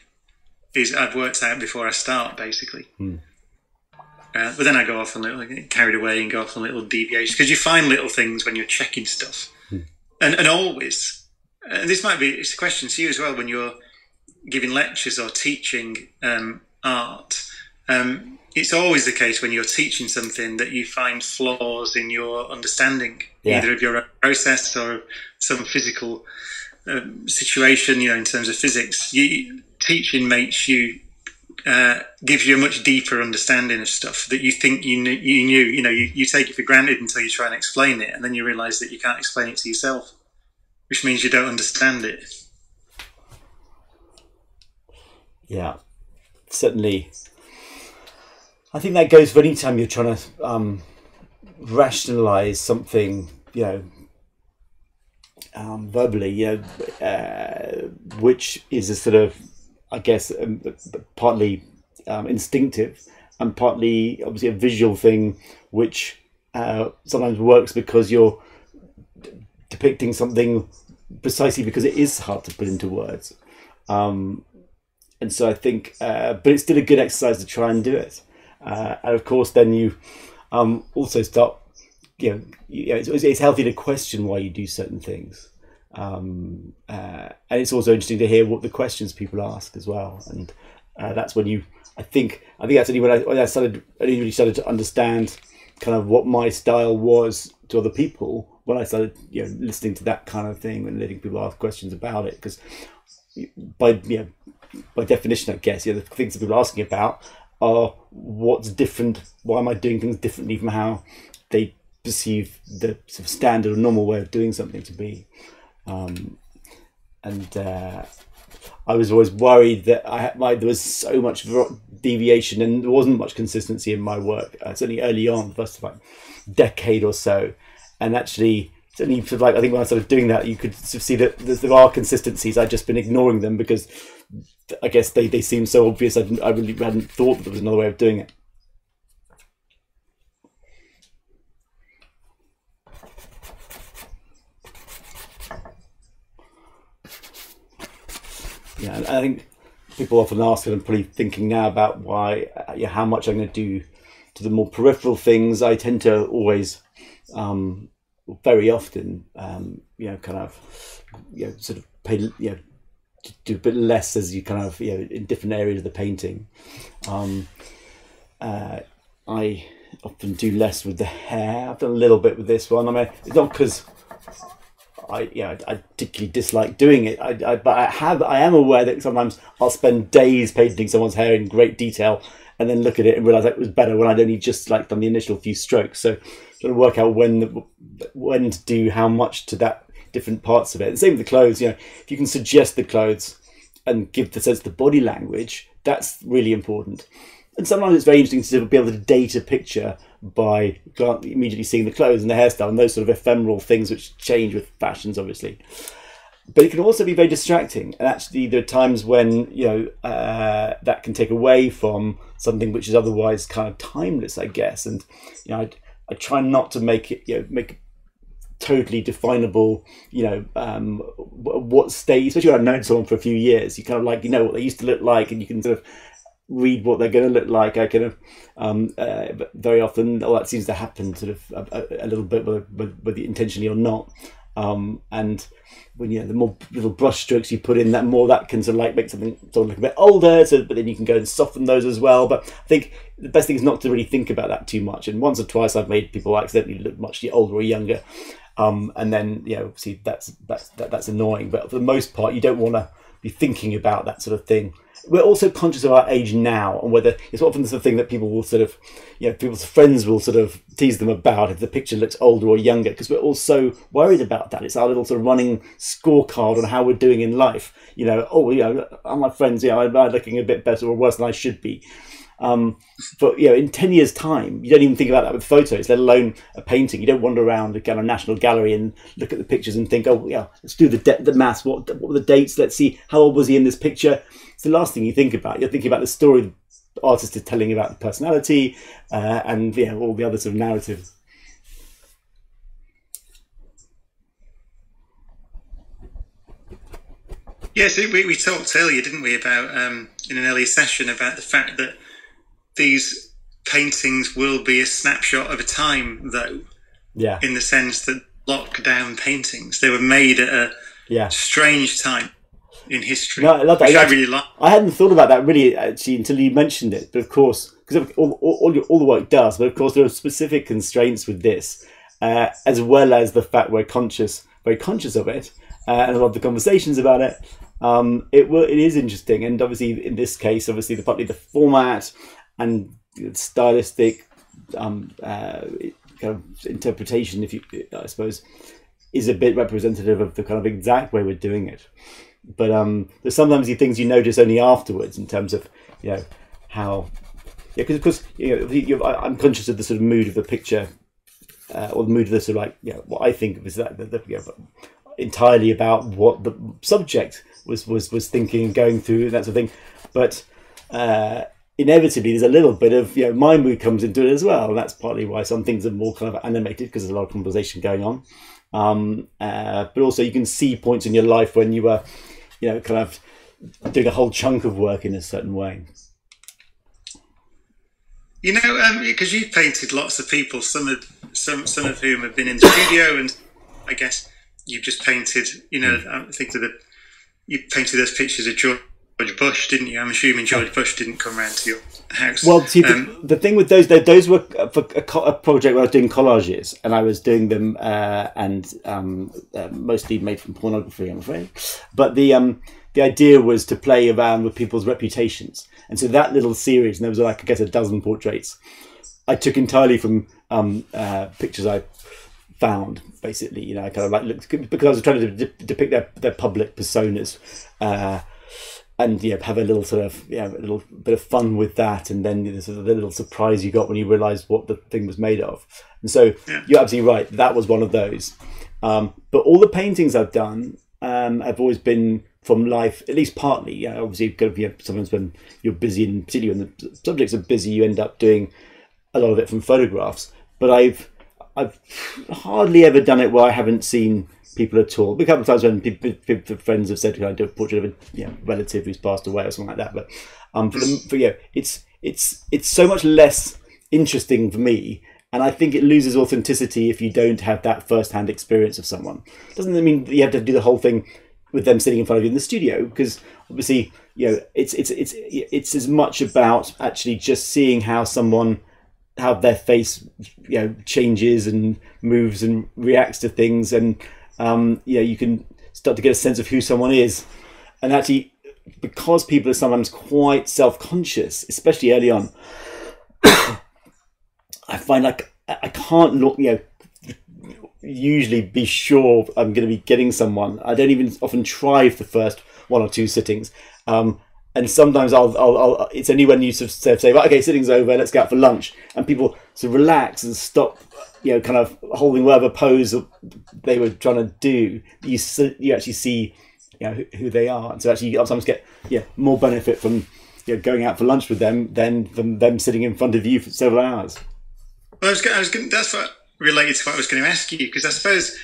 is. I've worked out before I start, basically. Hmm. But then I go off on get carried away and go off on little deviations, because you find little things when you're checking stuff. Mm. And always, and this might be, it's a question to you as well, when you're giving lectures or teaching art, it's always the case when you're teaching something that you find flaws in your understanding, yeah, either of your own process or some physical situation, you know, in terms of physics. Teaching makes you... gives you a much deeper understanding of stuff that you think you knew. You know, you take it for granted until you try and explain it, and then you realise that you can't explain it to yourself, which means you don't understand it. Yeah, certainly. I think that goes for any time you're trying to rationalise something, you know, verbally, you know, which is a sort of, I guess, partly instinctive and partly obviously a visual thing, which sometimes works because you're depicting something precisely because it is hard to put into words. And so I think, but it's still a good exercise to try and do it. And of course, then you also start, you know it's healthy to question why you do certain things. And it's also interesting to hear what the questions people ask as well, and that's when you, I think that's only when I really started to understand kind of what my style was to other people, when I started, you know, listening to that kind of thing and letting people ask questions about it, because by definition, I guess, you know, the things that people are asking about are what's different. Why am I doing things differently from how they perceive the sort of standard or normal way of doing something to be? I was always worried that there was so much deviation and there wasn't much consistency in my work, certainly early on, the first like decade or so. And actually, certainly sort of like, I think when I started doing that, you could sort of see that there are consistencies. I'd just been ignoring them because I guess they seemed so obvious. I really hadn't thought that there was another way of doing it. Yeah, I think people often ask, and I'm probably thinking now about why, how much I'm going to do to the more peripheral things. I tend to always, very often, sort of pay, do a bit less as you kind of, in different areas of the painting. I often do less with the hair. I've done a little bit with this one. I mean, it's not because I particularly dislike doing it. But I am aware that sometimes I'll spend days painting someone's hair in great detail and then look at it and realise that it was better when I'd only just like done the initial few strokes. So trying to work out when to do how much to that different parts of it. The same with the clothes. If you can suggest the clothes and give the sense of the body language, that's really important. And sometimes it's very interesting to be able to date a picture by immediately seeing the clothes and the hairstyle and those sort of ephemeral things which change with fashions, obviously. But it can also be very distracting. And actually there are times when, that can take away from something which is otherwise kind of timeless, I guess. And, I try not to make it, make totally definable, what stage, especially when I've known someone for a few years, you kind of like, what they used to look like, and you can sort of read what they're going to look like. I kind of, but very often, that seems to happen sort of a little bit, whether intentionally or not. And when the more little brush strokes you put in, that more that can sort of like make something sort of look a bit older. So, but then you can go and soften those as well. But I think the best thing is not to really think about that too much. And once or twice, I've made people accidentally look much older or younger. And then obviously that's annoying. But for the most part, you don't want to be thinking about that sort of thing. We're also conscious of our age now, and whether it's often the thing that people will sort of, people's friends will sort of tease them about if the picture looks older or younger, because we're all so worried about that. It's our little sort of running scorecard on how we're doing in life. Are my friends, am I looking a bit better or worse than I should be? But in 10 years' time, you don't even think about that with photos, let alone a painting. You don't wander around a National Gallery and look at the pictures and think, let's do the maths. What were the dates? Let's see, how old was he in this picture? It's the last thing you think about. You're thinking about the story the artist is telling about the personality, and all the other sort of narratives. Yes, we talked earlier, didn't we, about in an earlier session about the fact that these paintings will be a snapshot of a time, though. Yeah. In the sense that lockdown paintings, they were made at a strange time in history. No, I love that. Which I really like. I hadn't thought about that really actually until you mentioned it, but of course, because all the work does, but of course there are specific constraints with this, as well as the fact we're very conscious of it, and a lot of the conversations about it. It is interesting, and obviously in this case, partly the format and stylistic kind of interpretation, I suppose, is a bit representative of the kind of exact way we're doing it. But there's sometimes the things you notice only afterwards in terms of how, because of course I'm conscious of the sort of mood of the picture, or the mood of the sort of like what I think of is that entirely about what the subject was thinking and going through and that sort of thing, but. Inevitably there's a little bit of my mood comes into it as well, and that's partly why some things are more kind of animated, because there's a lot of conversation going on, but also you can see points in your life when you were kind of doing a whole chunk of work in a certain way, because you've painted lots of people, some of whom have been in the studio, and I guess you've just painted, I think you painted those pictures of George Bush, didn't you? I'm assuming George Bush didn't come round to your house. Well, see, the thing with those were for a project where I was doing collages, and I was doing them mostly made from pornography, I'm afraid. But the idea was to play around with people's reputations, and so that little series, and there was like I guess a dozen portraits, I took entirely from pictures I found, basically. I kind of like looked, because I was trying to depict their public personas. And have a little sort of a little bit of fun with that, and then sort of the little surprise you got when you realised what the thing was made of. And so you're absolutely right. That was one of those. But all the paintings I've done have always been from life, at least partly. Obviously, sometimes when you're busy, and particularly when the subjects are busy, you end up doing a lot of it from photographs. But I've hardly ever done it where I haven't seen people at all. There have been times when people, friends have said, "Can I do a portrait of a relative who's passed away or something like that?" But it's so much less interesting for me, and I think it loses authenticity if you don't have that first-hand experience of someone. Doesn't mean you have to do the whole thing with them sitting in front of you in the studio, because obviously, you know, it's as much about actually just seeing how someone, how their face, you know, changes and moves and reacts to things, and you know, you can start to get a sense of who someone is. And actually, because people are sometimes quite self-conscious, especially early on, I find like I can't look, you know, usually be sure I'm going to be getting someone. I don't even often try for the first one or two sittings. And sometimes I'll it's only when you sort of say, right, okay, sitting's over, let's go out for lunch, and people sort of relax and stop, you know, kind of holding whatever pose they were trying to do. You actually see, you know, who they are, and so actually you sometimes get more benefit from, you know, going out for lunch with them than from them sitting in front of you for several hours. Well, that's what related to what I was going to ask you, because I suppose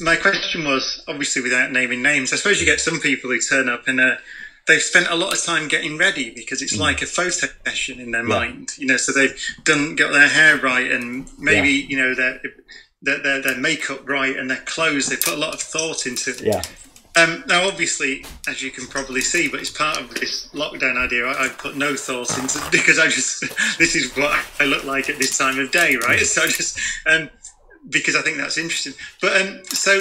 my question was, obviously without naming names, I suppose you get some people who turn up in a. They've spent a lot of time getting ready because it's like a photo session in their mind, you know. So they've got their hair right, and maybe you know their makeup right, and their clothes. They put a lot of thought into it. Yeah. Now, obviously, as you can probably see, but it's part of this lockdown idea. I put no thought into it because this is what I look like at this time of day, right? So I just because I think that's interesting. But so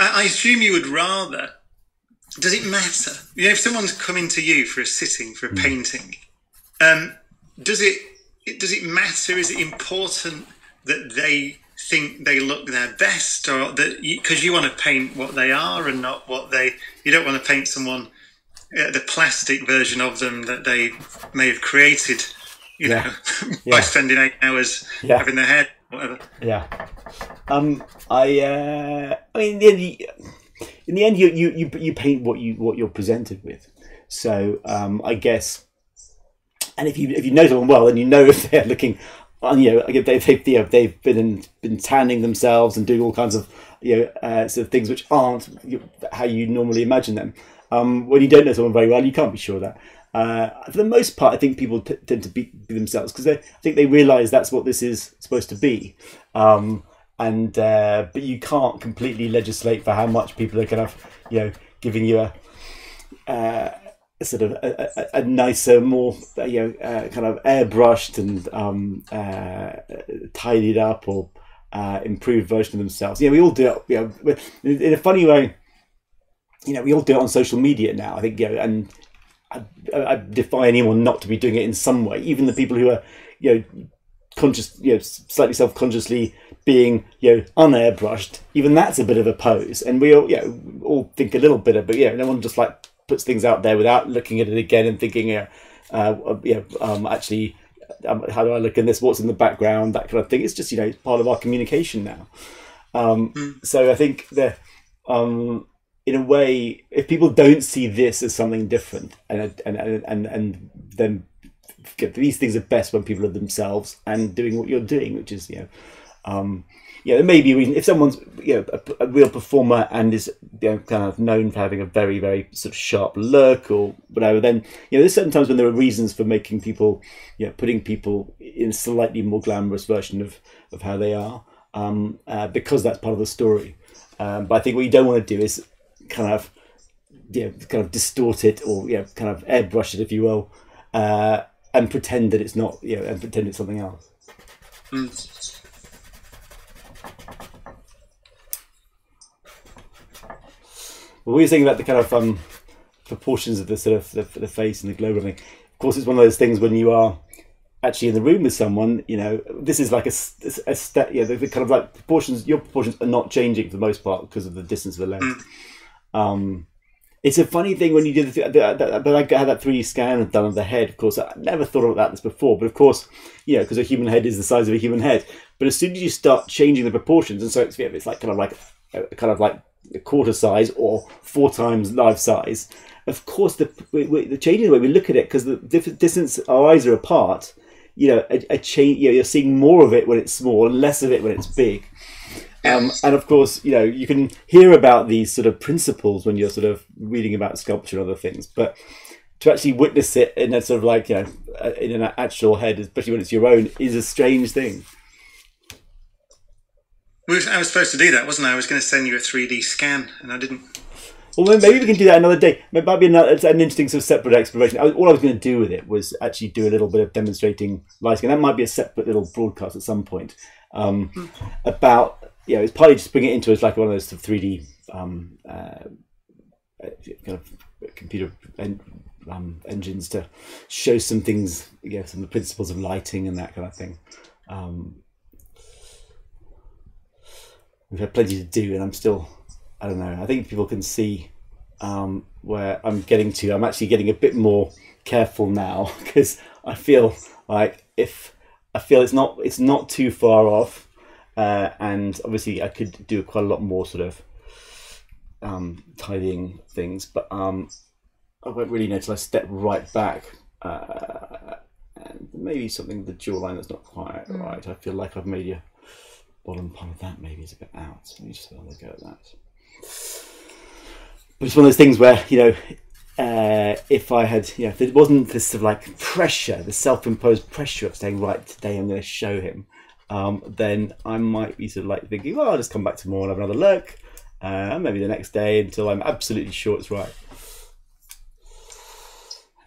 I assume you would rather. Does it matter? You know, if someone's coming to you for a sitting, for a painting, does it matter? Is it important that they think they look their best, or that because you want to paint what they are and not what they? You don't want to paint someone the plastic version of them that they may have created, you know, by spending 8 hours having their hair, whatever. Yeah. I mean in the end, you paint what you're presented with. So I guess, and if you know someone well, and you know if they're looking, you know, they've been tanning themselves and doing all kinds of, you know, sort of things which aren't how you normally imagine them. When you don't know someone very well, you can't be sure of that. For the most part, I think people tend to be themselves because I think they realise that's what this is supposed to be. But you can't completely legislate for how much people are kind of, you know, giving you a sort of a nicer, more, you know, kind of airbrushed and tidied up or improved version of themselves. Yeah, you know, we all do it, you know, in a funny way. You know, we all do it on social media now, I think, you know, and I defy anyone not to be doing it in some way, even the people who are, you know, conscious, you know, slightly self-consciously being, you know, unairbrushed. Even that's a bit of a pose, and we all, you know, all think a little bit of, but yeah, you know, no one just like puts things out there without looking at it again and thinking, you know, actually, how do I look in this? What's in the background? That kind of thing. It's just, you know, part of our communication now. So I think that in a way, if people don't see this as something different, and then. These things are best when people are themselves and doing what you're doing, which is, you know, yeah, there may be a reason if someone's, you know, a real performer and is, you know, kind of known for having a very, very sort of sharp look or whatever, then, you know, there's certain times when there are reasons for making people, you know, putting people in a slightly more glamorous version of how they are, because that's part of the story. But I think what you don't want to do is kind of distort it, or, you know, kind of airbrush it, if you will, and pretend that it's not, you know, and pretend it's something else. Mm. Well, we were saying about the kind of proportions of the sort of the face and the global thing. Of course, it's one of those things when you are actually in the room with someone. You know, this is like a step. Yeah, the kind of like proportions. Your proportions are not changing for the most part because of the distance of the lens. It's a funny thing when you do but I had that 3D scan done of the head. Of course, I never thought about this before. But of course, you know, because a human head is the size of a human head. But as soon as you start changing the proportions, and so it's like kind of like a quarter size or 4 times life size. Of course, the change in the way we look at it, because the distance our eyes are apart. You know, a change. You know, you're seeing more of it when it's small, and less of it when it's big. And of course, you know, you can hear about these sort of principles when you're sort of reading about sculpture and other things, but to actually witness it in a sort of like, you know, in an actual head, especially when it's your own, is a strange thing. I was supposed to do that, wasn't I? I was going to send you a 3D scan, and I didn't. Well, maybe we can do that another day. It might be an interesting sort of separate exploration. All I was going to do with it was actually do a little bit of demonstrating lighting, and that might be a separate little broadcast at some point about, you know, it's partly just bring it into as like one of those sort of 3D kind of computer engines to show some things, you know, some of the principles of lighting and that kind of thing. We've had plenty to do, and I'm still, I don't know, I think people can see where I'm getting to. I'm actually getting a bit more careful now, because I feel like it's not too far off, and obviously I could do quite a lot more sort of tidying things, but I won't really know till I step right back. And maybe something with the jawline that's not quite right. I feel like I've made a bottom part of that maybe is a bit out. Let me just have a go at that. But it's one of those things where, you know, if I had, you know, if it wasn't this sort of like pressure, the self-imposed pressure of saying, right, today I'm going to show him, then I might be sort of like thinking, well, I'll just come back tomorrow and have another look, maybe the next day, until I'm absolutely sure it's right.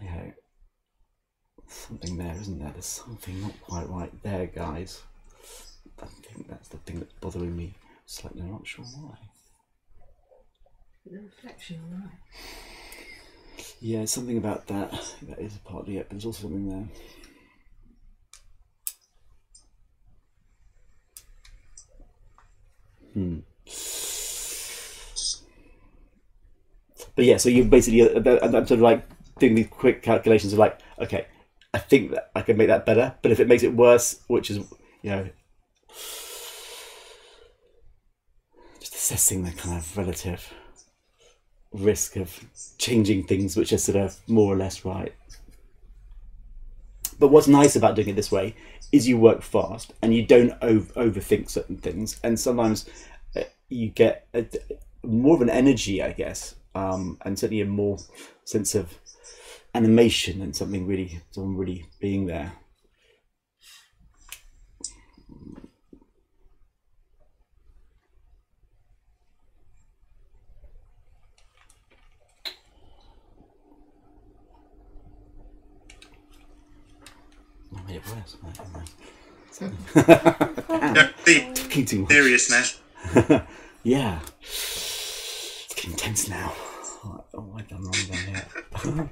You know, something there, isn't there? There's something not quite right there, guys. I think that's the thing that's bothering me slightly. I'm not sure why. The reflection, right? Yeah, something about that. That is partly it, but there's also something there. But yeah, so you basically, I'm sort of like doing these quick calculations of like, okay, I think that I can make that better, but if it makes it worse, which is, you know, just assessing the kind of relative risk of changing things which are sort of more or less right. But what's nice about doing it this way is you work fast and you don't overthink certain things, and sometimes you get more of an energy, I guess, and certainly a more sense of animation and something really, someone really being there. Made it worse, Talking too much. Serious now. Yeah. It's getting tense now. Oh, I've done wrong down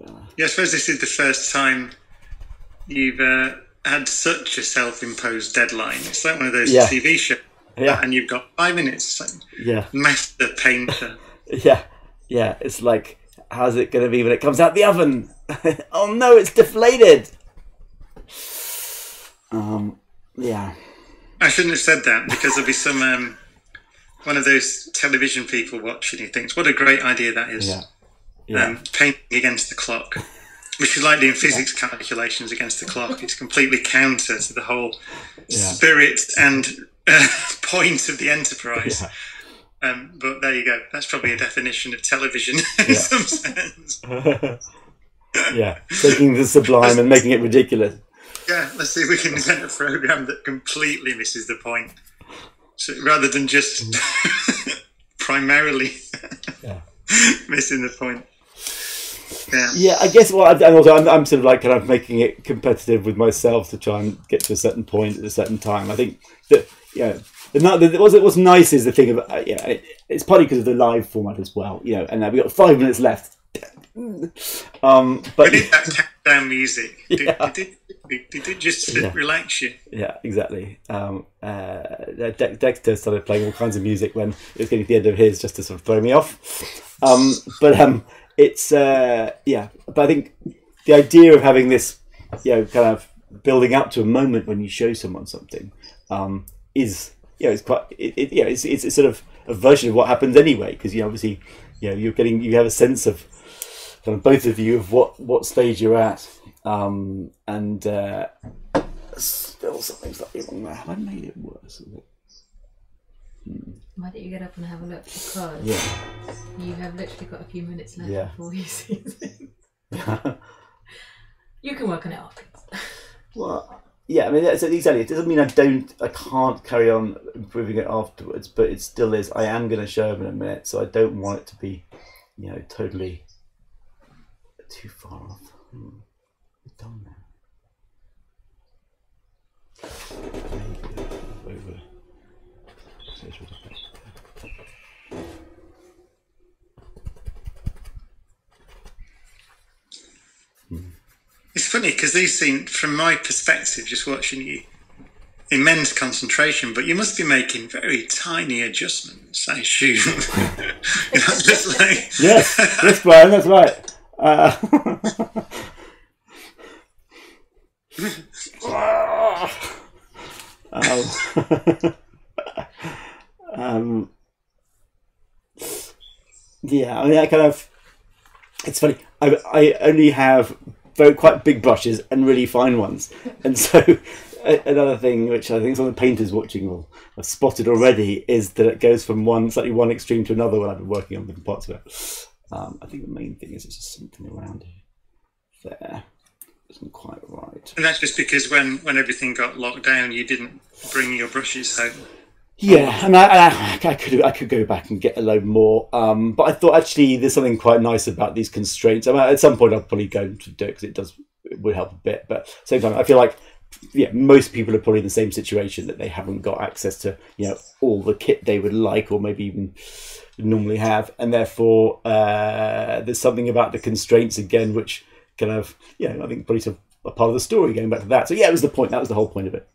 here. Yeah, I suppose this is the first time you've had such a self-imposed deadline. It's like one of those TV shows, and you've got 5 minutes. Like, master painter. Yeah, it's like, how's it going to be when it comes out the oven? Oh no, it's deflated. Yeah. I shouldn't have said that, because there'll be some one of those television people watching who thinks, what a great idea that is. Painting against the clock, which is like doing physics calculations against the clock. It's completely counter to the whole spirit and point of the enterprise. But there you go. That's probably a definition of television in some sense. Taking the sublime and making it ridiculous. Yeah, let's see if we can invent a program that completely misses the point. So rather than just primarily missing the point. Yeah, I guess. Well, and also I'm sort of like kind of making it competitive with myself to try and get to a certain point at a certain time. I think that what's nice is the thing of it's partly because of the live format as well, you know, and we got 5 minutes left. But we did that countdown music. Did just relax you. Yeah, exactly. Dexter started playing all kinds of music when it was getting to the end of his, just to sort of throw me off. It's but I think the idea of having this, you know, kind of building up to a moment when you show someone something. Is, you know, it's quite, it's sort of a version of what happens anyway, because you obviously, you know, you have a sense of kind of both of you of what stage you're at, And still something's not even there. Have I made it worse? Why don't you get up and have a look, because you have literally got a few minutes left before you see things. You can work on it afterwards. Well, yeah, I mean, that's exactly. It doesn't mean I can't carry on improving it afterwards, but it still is. I am going to show him in a minute, so I don't want it to be, you know, totally too far off. We're done now. Over. It's funny because these seem, from my perspective, just watching you, immense concentration, but you must be making very tiny adjustments, I assume. Just like... Yes, Brian, that's right. Yeah, I mean, I kind of, it's funny, I only have quite big brushes and really fine ones, and so another thing which I think some of the painters watching will have spotted already is that it goes from one extreme to another when I've been working on different parts of it. I think the main thing is it's just something around here there isn't quite right, and that's just because when everything got locked down you didn't bring your brushes home. Yeah, and I could go back and get a load more, but I thought actually there's something quite nice about these constraints. I mean, at some point I'll probably go to do it because it would help a bit, but at the same time I feel like most people are probably in the same situation, that they haven't got access to all the kit they would like or maybe even normally have, and therefore there's something about the constraints again which kind of I think probably sort of a part of the story going back to that. So yeah, it was the point. That was the whole point of it.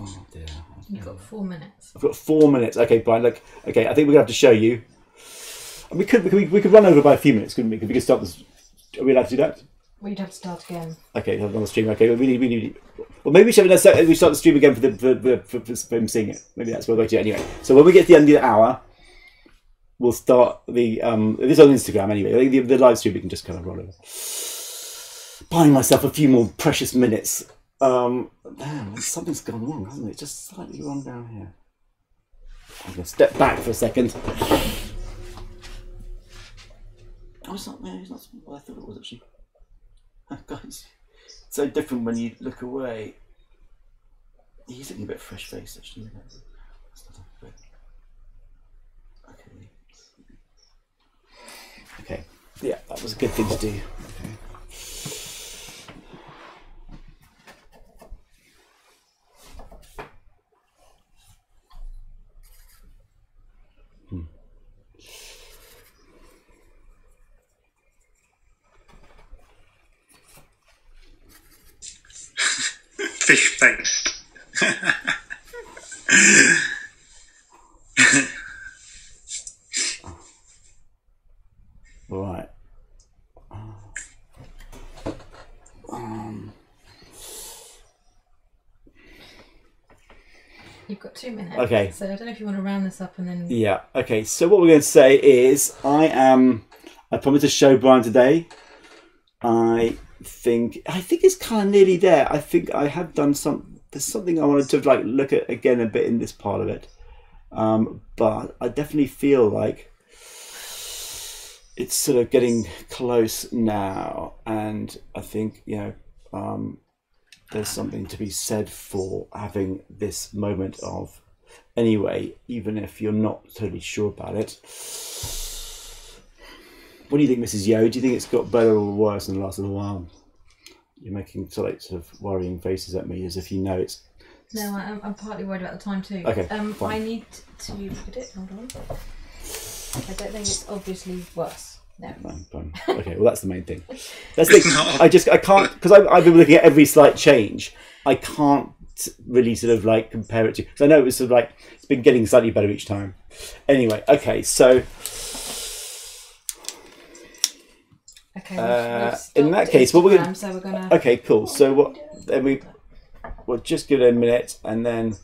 Oh dear. You've got 4 minutes. I've got 4 minutes. Okay, Brian. Look. Okay, I think we're gonna have to show you. And we could run over by a few minutes, couldn't we? We could start this. Are we allowed to do that? We'd have to start again. Okay, have another stream. Okay, we need. Well, maybe we should we start the stream again for him seeing it. Maybe that's what we're going to do anyway. So when we get to the end of the hour, we'll start the this is on Instagram anyway. I think the live stream we can just kind of roll over. Buying myself a few more precious minutes. Damn, something's gone wrong, hasn't it? Just slightly wrong down here. I'm gonna step back for a second. Oh, it's not what I thought it was actually. Oh, God, it's so different when you look away. He's looking a bit fresh faced actually. Okay. Okay. Yeah, that was a good thing to do. Okay. Fish faced. Right. You've got 2 minutes. Okay. So I don't know if you want to round this up and then. Yeah. Okay. So what we're going to say is I promised to show Brian today. I think it's kind of nearly there. I think I have done some. There's something I wanted to like look at again a bit in this part of it, but I definitely feel like it's sort of getting close now, and I think there's something to be said for having this moment of anyway, even if you're not totally sure about it. What do you think, Mrs. Yo? Do you think it's got better or worse in the last little while? You're making sort of worrying faces at me as if you know it's... No, I'm partly worried about the time too. Okay, fine. I need to look at it. Hold on. I don't think it's obviously worse. No. Fine, fine. Okay, well, that's the main thing. That's the thing. I can't... Because I've been looking at every slight change. I can't really sort of like compare it to... Because I know it was sort of like... It's been getting slightly better each time. Anyway, okay, so... Okay, in that case, what we're going to okay, cool. So what? Then we'll just give it a minute, and then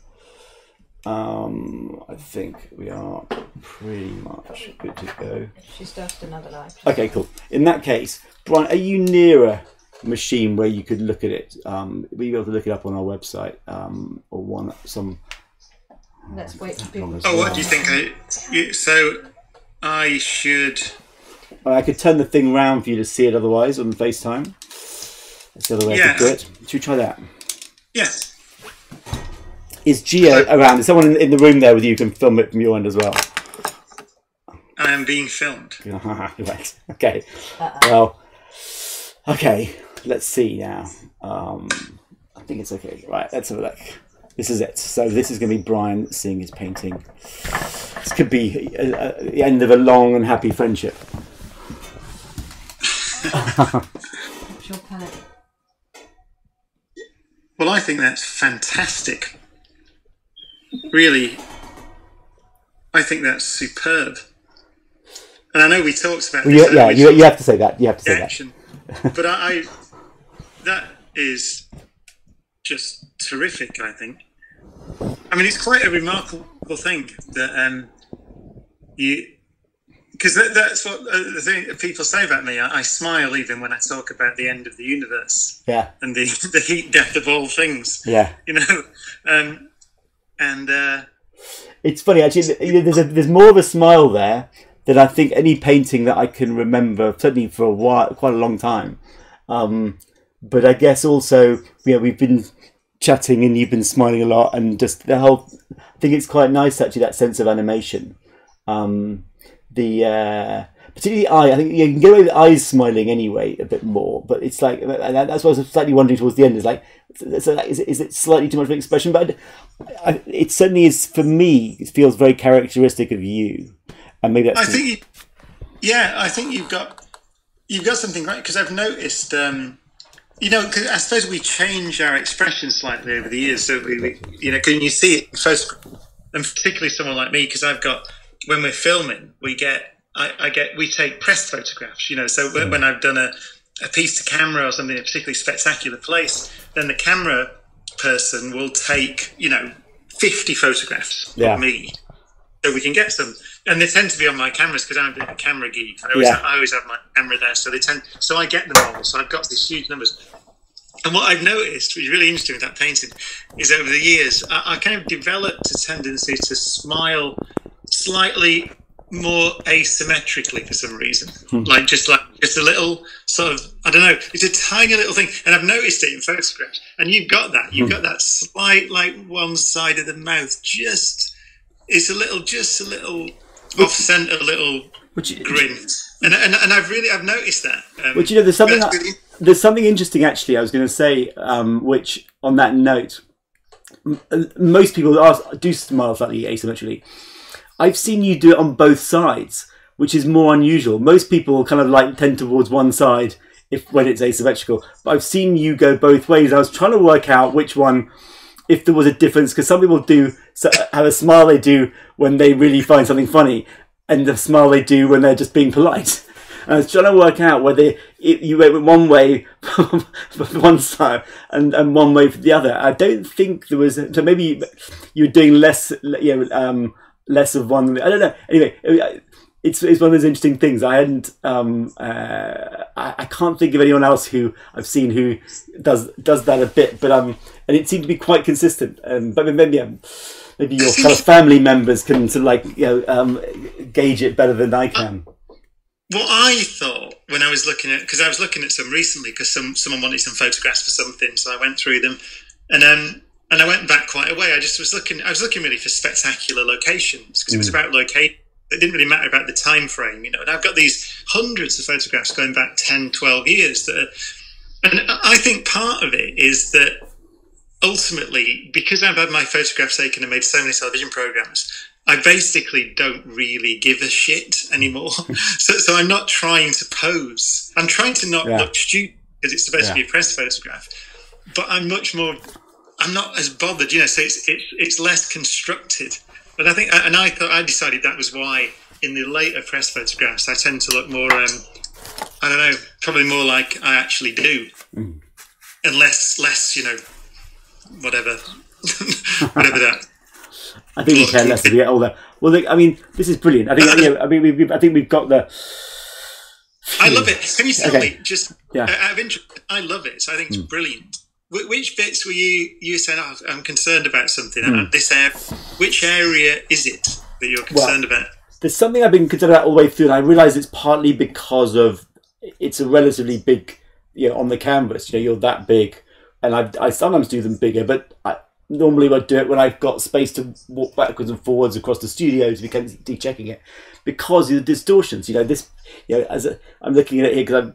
I think we are pretty much good to go. She started another light. Okay, cool. In that case, Brian, are you near a machine where you could look at it? We'll be able to look it up on our website, or one some. Let's wait for people. Oh, what do you think? I should. I could turn the thing round for you to see it. Otherwise, on FaceTime, that's the other way to do it. Should we try that? Yes. Is Geo around? Is someone in the room there with you who can film it from your end as well? I am being filmed. Right. Okay. Well. Okay. Let's see now. I think it's okay. Right. Let's have a look. This is it. So this is going to be Brian seeing his painting. This could be the end of a long and happy friendship. What's your palette? Well, I think that's fantastic. Really, I think that's superb. And I know we talked about this. Yeah, you have to say that. You have to say that. But that is just terrific, I think. I mean, it's quite a remarkable thing that because that's what the thing people say about me. I smile even when I talk about the end of the universe, and the heat death of all things, you know. It's funny actually. There's more of a smile there than I think any painting that I can remember, certainly for a while, quite a long time. But I guess also, we've been chatting and you've been smiling a lot, and just the whole. I think it's quite nice actually, that sense of animation. Particularly the eye, I think you can get away with the eyes smiling anyway a bit more, but it's like, that's what I was slightly wondering towards the end, is like, is it slightly too much of an expression? But it certainly is, for me, it feels very characteristic of you. And maybe that's I think you've got something right, because I've noticed, you know, cause I suppose we change our expression slightly over the years, so we you know, can you see it first, and particularly someone like me, because I've got, when we're filming, we take press photographs, you know, so when I've done a piece to camera or something in a particularly spectacular place, then the camera person will take, you know, 50 photographs of me, so we can get some. And they tend to be on my cameras because I'm a bit of a camera geek. I always have my camera there, so so I get them all. So I've got these huge numbers. And what I've noticed, which is really interesting with that painting, is over the years, I kind of developed a tendency to smile slightly more asymmetrically for some reason, like just a little sort of, I don't know, it's a tiny little thing, and I've noticed it in photographs. And you've got that slight, like one side of the mouth just a little off centre, a little grin, and I've noticed that. Which, you know, there's something interesting actually. I was going to say, which on that note, most people do smile slightly asymmetrically. I've seen you do it on both sides, which is more unusual. Most people kind of like tend towards one side when it's asymmetrical, but I've seen you go both ways. I was trying to work out which one, if there was a difference, because some people have a smile they do when they really find something funny, and the smile they do when they're just being polite. And I was trying to work out whether you went one way for one side and one way for the other. I don't think there was, so maybe you were doing less, you know, less of one. I don't know. Anyway, it's one of those interesting things. I hadn't. I can't think of anyone else who I've seen who does that a bit. But and it seemed to be quite consistent. But maybe your kind of family members can sort of like, you know, gauge it better than I can. What I thought when I was looking at, because I was looking at some recently, because someone wanted some photographs for something, so I went through them, and I went back quite a way. I was looking really for spectacular locations, because it was about location. It didn't really matter about the time frame, you know. And I've got these hundreds of photographs going back 10, 12 years. And I think part of it is that ultimately, because I've had my photographs taken and made so many television programs, I basically don't really give a shit anymore. so I'm not trying to pose. I'm trying to not look stupid, because it's supposed to be a press photograph. But I'm much more... I'm not as bothered, you know, so it's less constructed. But I think, and I thought, I decided that was why in the later press photographs, I tend to look more, I don't know, probably more like I actually do. And less, you know, whatever that. I think we'll care less as we get older. Well, look, I mean, this is brilliant. I think, yeah, I mean, I think we've got the. I love it. Can you tell me? Just out of interest, I love it. So I think it's brilliant. Which bits were you said, oh, I'm concerned about something about this area. Which area is it that you're concerned about? There's something I've been concerned about all the way through, and I realise it's partly because of it's a relatively big, you know, on the canvas. You know, you're that big, and I sometimes do them bigger, but I normally would do it when I've got space to walk backwards and forwards across the studio to be constantly checking it because of the distortions. You know, this, you know, as I'm looking at it here because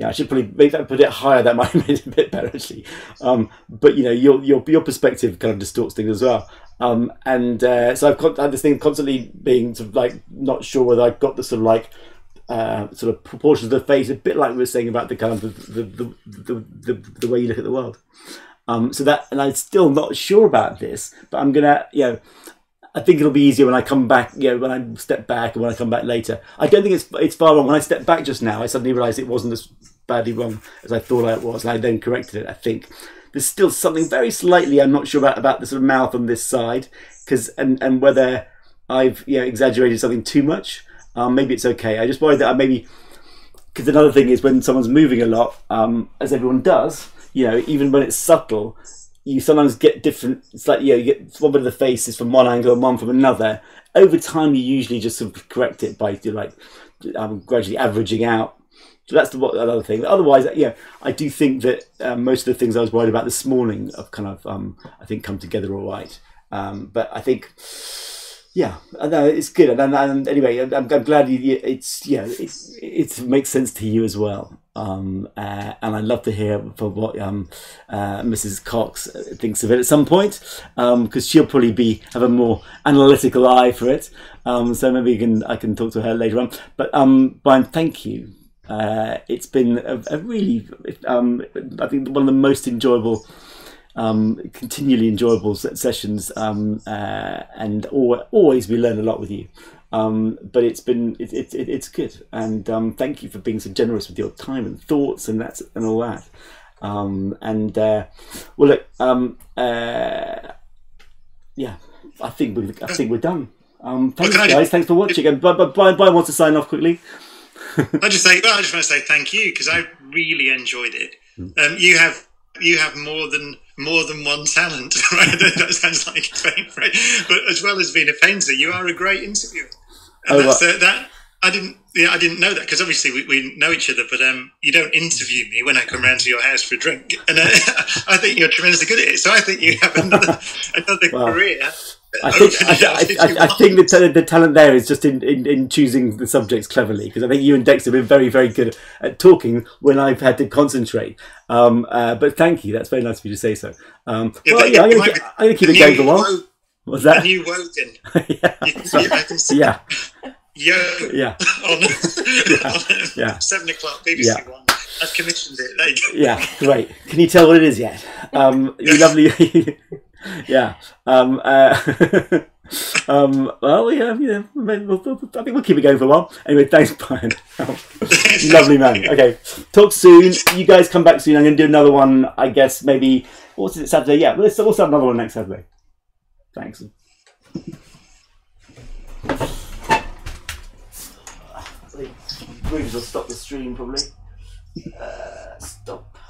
I'm, I should probably make that put it higher. That might have made it a bit better actually. But you know, your perspective kind of distorts things as well. So I've had this thing constantly being sort of like not sure whether I've got the sort of like sort of proportions of the face, a bit like we were saying about the kind of the way you look at the world. So that, and I'm still not sure about this, but I'm gonna, you know, I think it'll be easier when I come back, you know, when I step back and when I come back later. I don't think it's far wrong. When I stepped back just now, I suddenly realised it wasn't as badly wrong as I thought it was, and I then corrected it, I think. There's still something very slightly I'm not sure about the sort of mouth on this side, because, and whether I've, you know, exaggerated something too much. Maybe it's okay. I just worried that I maybe, because another thing is when someone's moving a lot, as everyone does, you know, even when it's subtle, you sometimes get different. It's like, you know, you get one bit of the face is from one angle and one from another. Over time, you usually just sort of correct it by like gradually averaging out. So that's another thing. But otherwise, yeah, I do think that most of the things I was worried about this morning have kind of, I think, come together all right. But I think, yeah, no, it's good. And anyway, I'm glad it's, yeah, it makes sense to you as well. And I'd love to hear for what Mrs. Cox thinks of it at some point, because she'll probably have a more analytical eye for it. So maybe I can talk to her later on. But Brian, thank you. It's been a really, I think one of the most enjoyable, continually enjoyable sessions, and always we learn a lot with you. But it's good, and thank you for being so generous with your time and thoughts and all that. Well, look, yeah, I think we're done. Thanks, guys. Thanks for watching. And Brian wants to sign off quickly. I just want to say thank you because I really enjoyed it. You have more than one talent. Right? That sounds like a faint phrase, but as well as being a painter, you are a great interviewer. And I didn't know that because obviously we know each other, but you don't interview me when I come round to your house for a drink. And I think you're tremendously good at it. So I think you have another career. I think the talent there is just in choosing the subjects cleverly, because I think you and Dexter have been very, very good at talking when I've had to concentrate. But thank you. That's very nice of you to say so. I'm going to keep it going for a while. What's that? The new Wogan. On 7 o'clock, BBC One. I've commissioned it. There you go. Yeah, great. Can you tell what it is yet? You lovely... Yeah. Well, yeah. I think we'll keep it going for a while. Anyway, thanks, Brian. Lovely man. Okay. Talk soon. You guys come back soon. I'm going to do another one. I guess maybe. What's it? Saturday. Yeah. Let's also have another one next Saturday. Thanks. I think we'll stop the stream probably. Stop.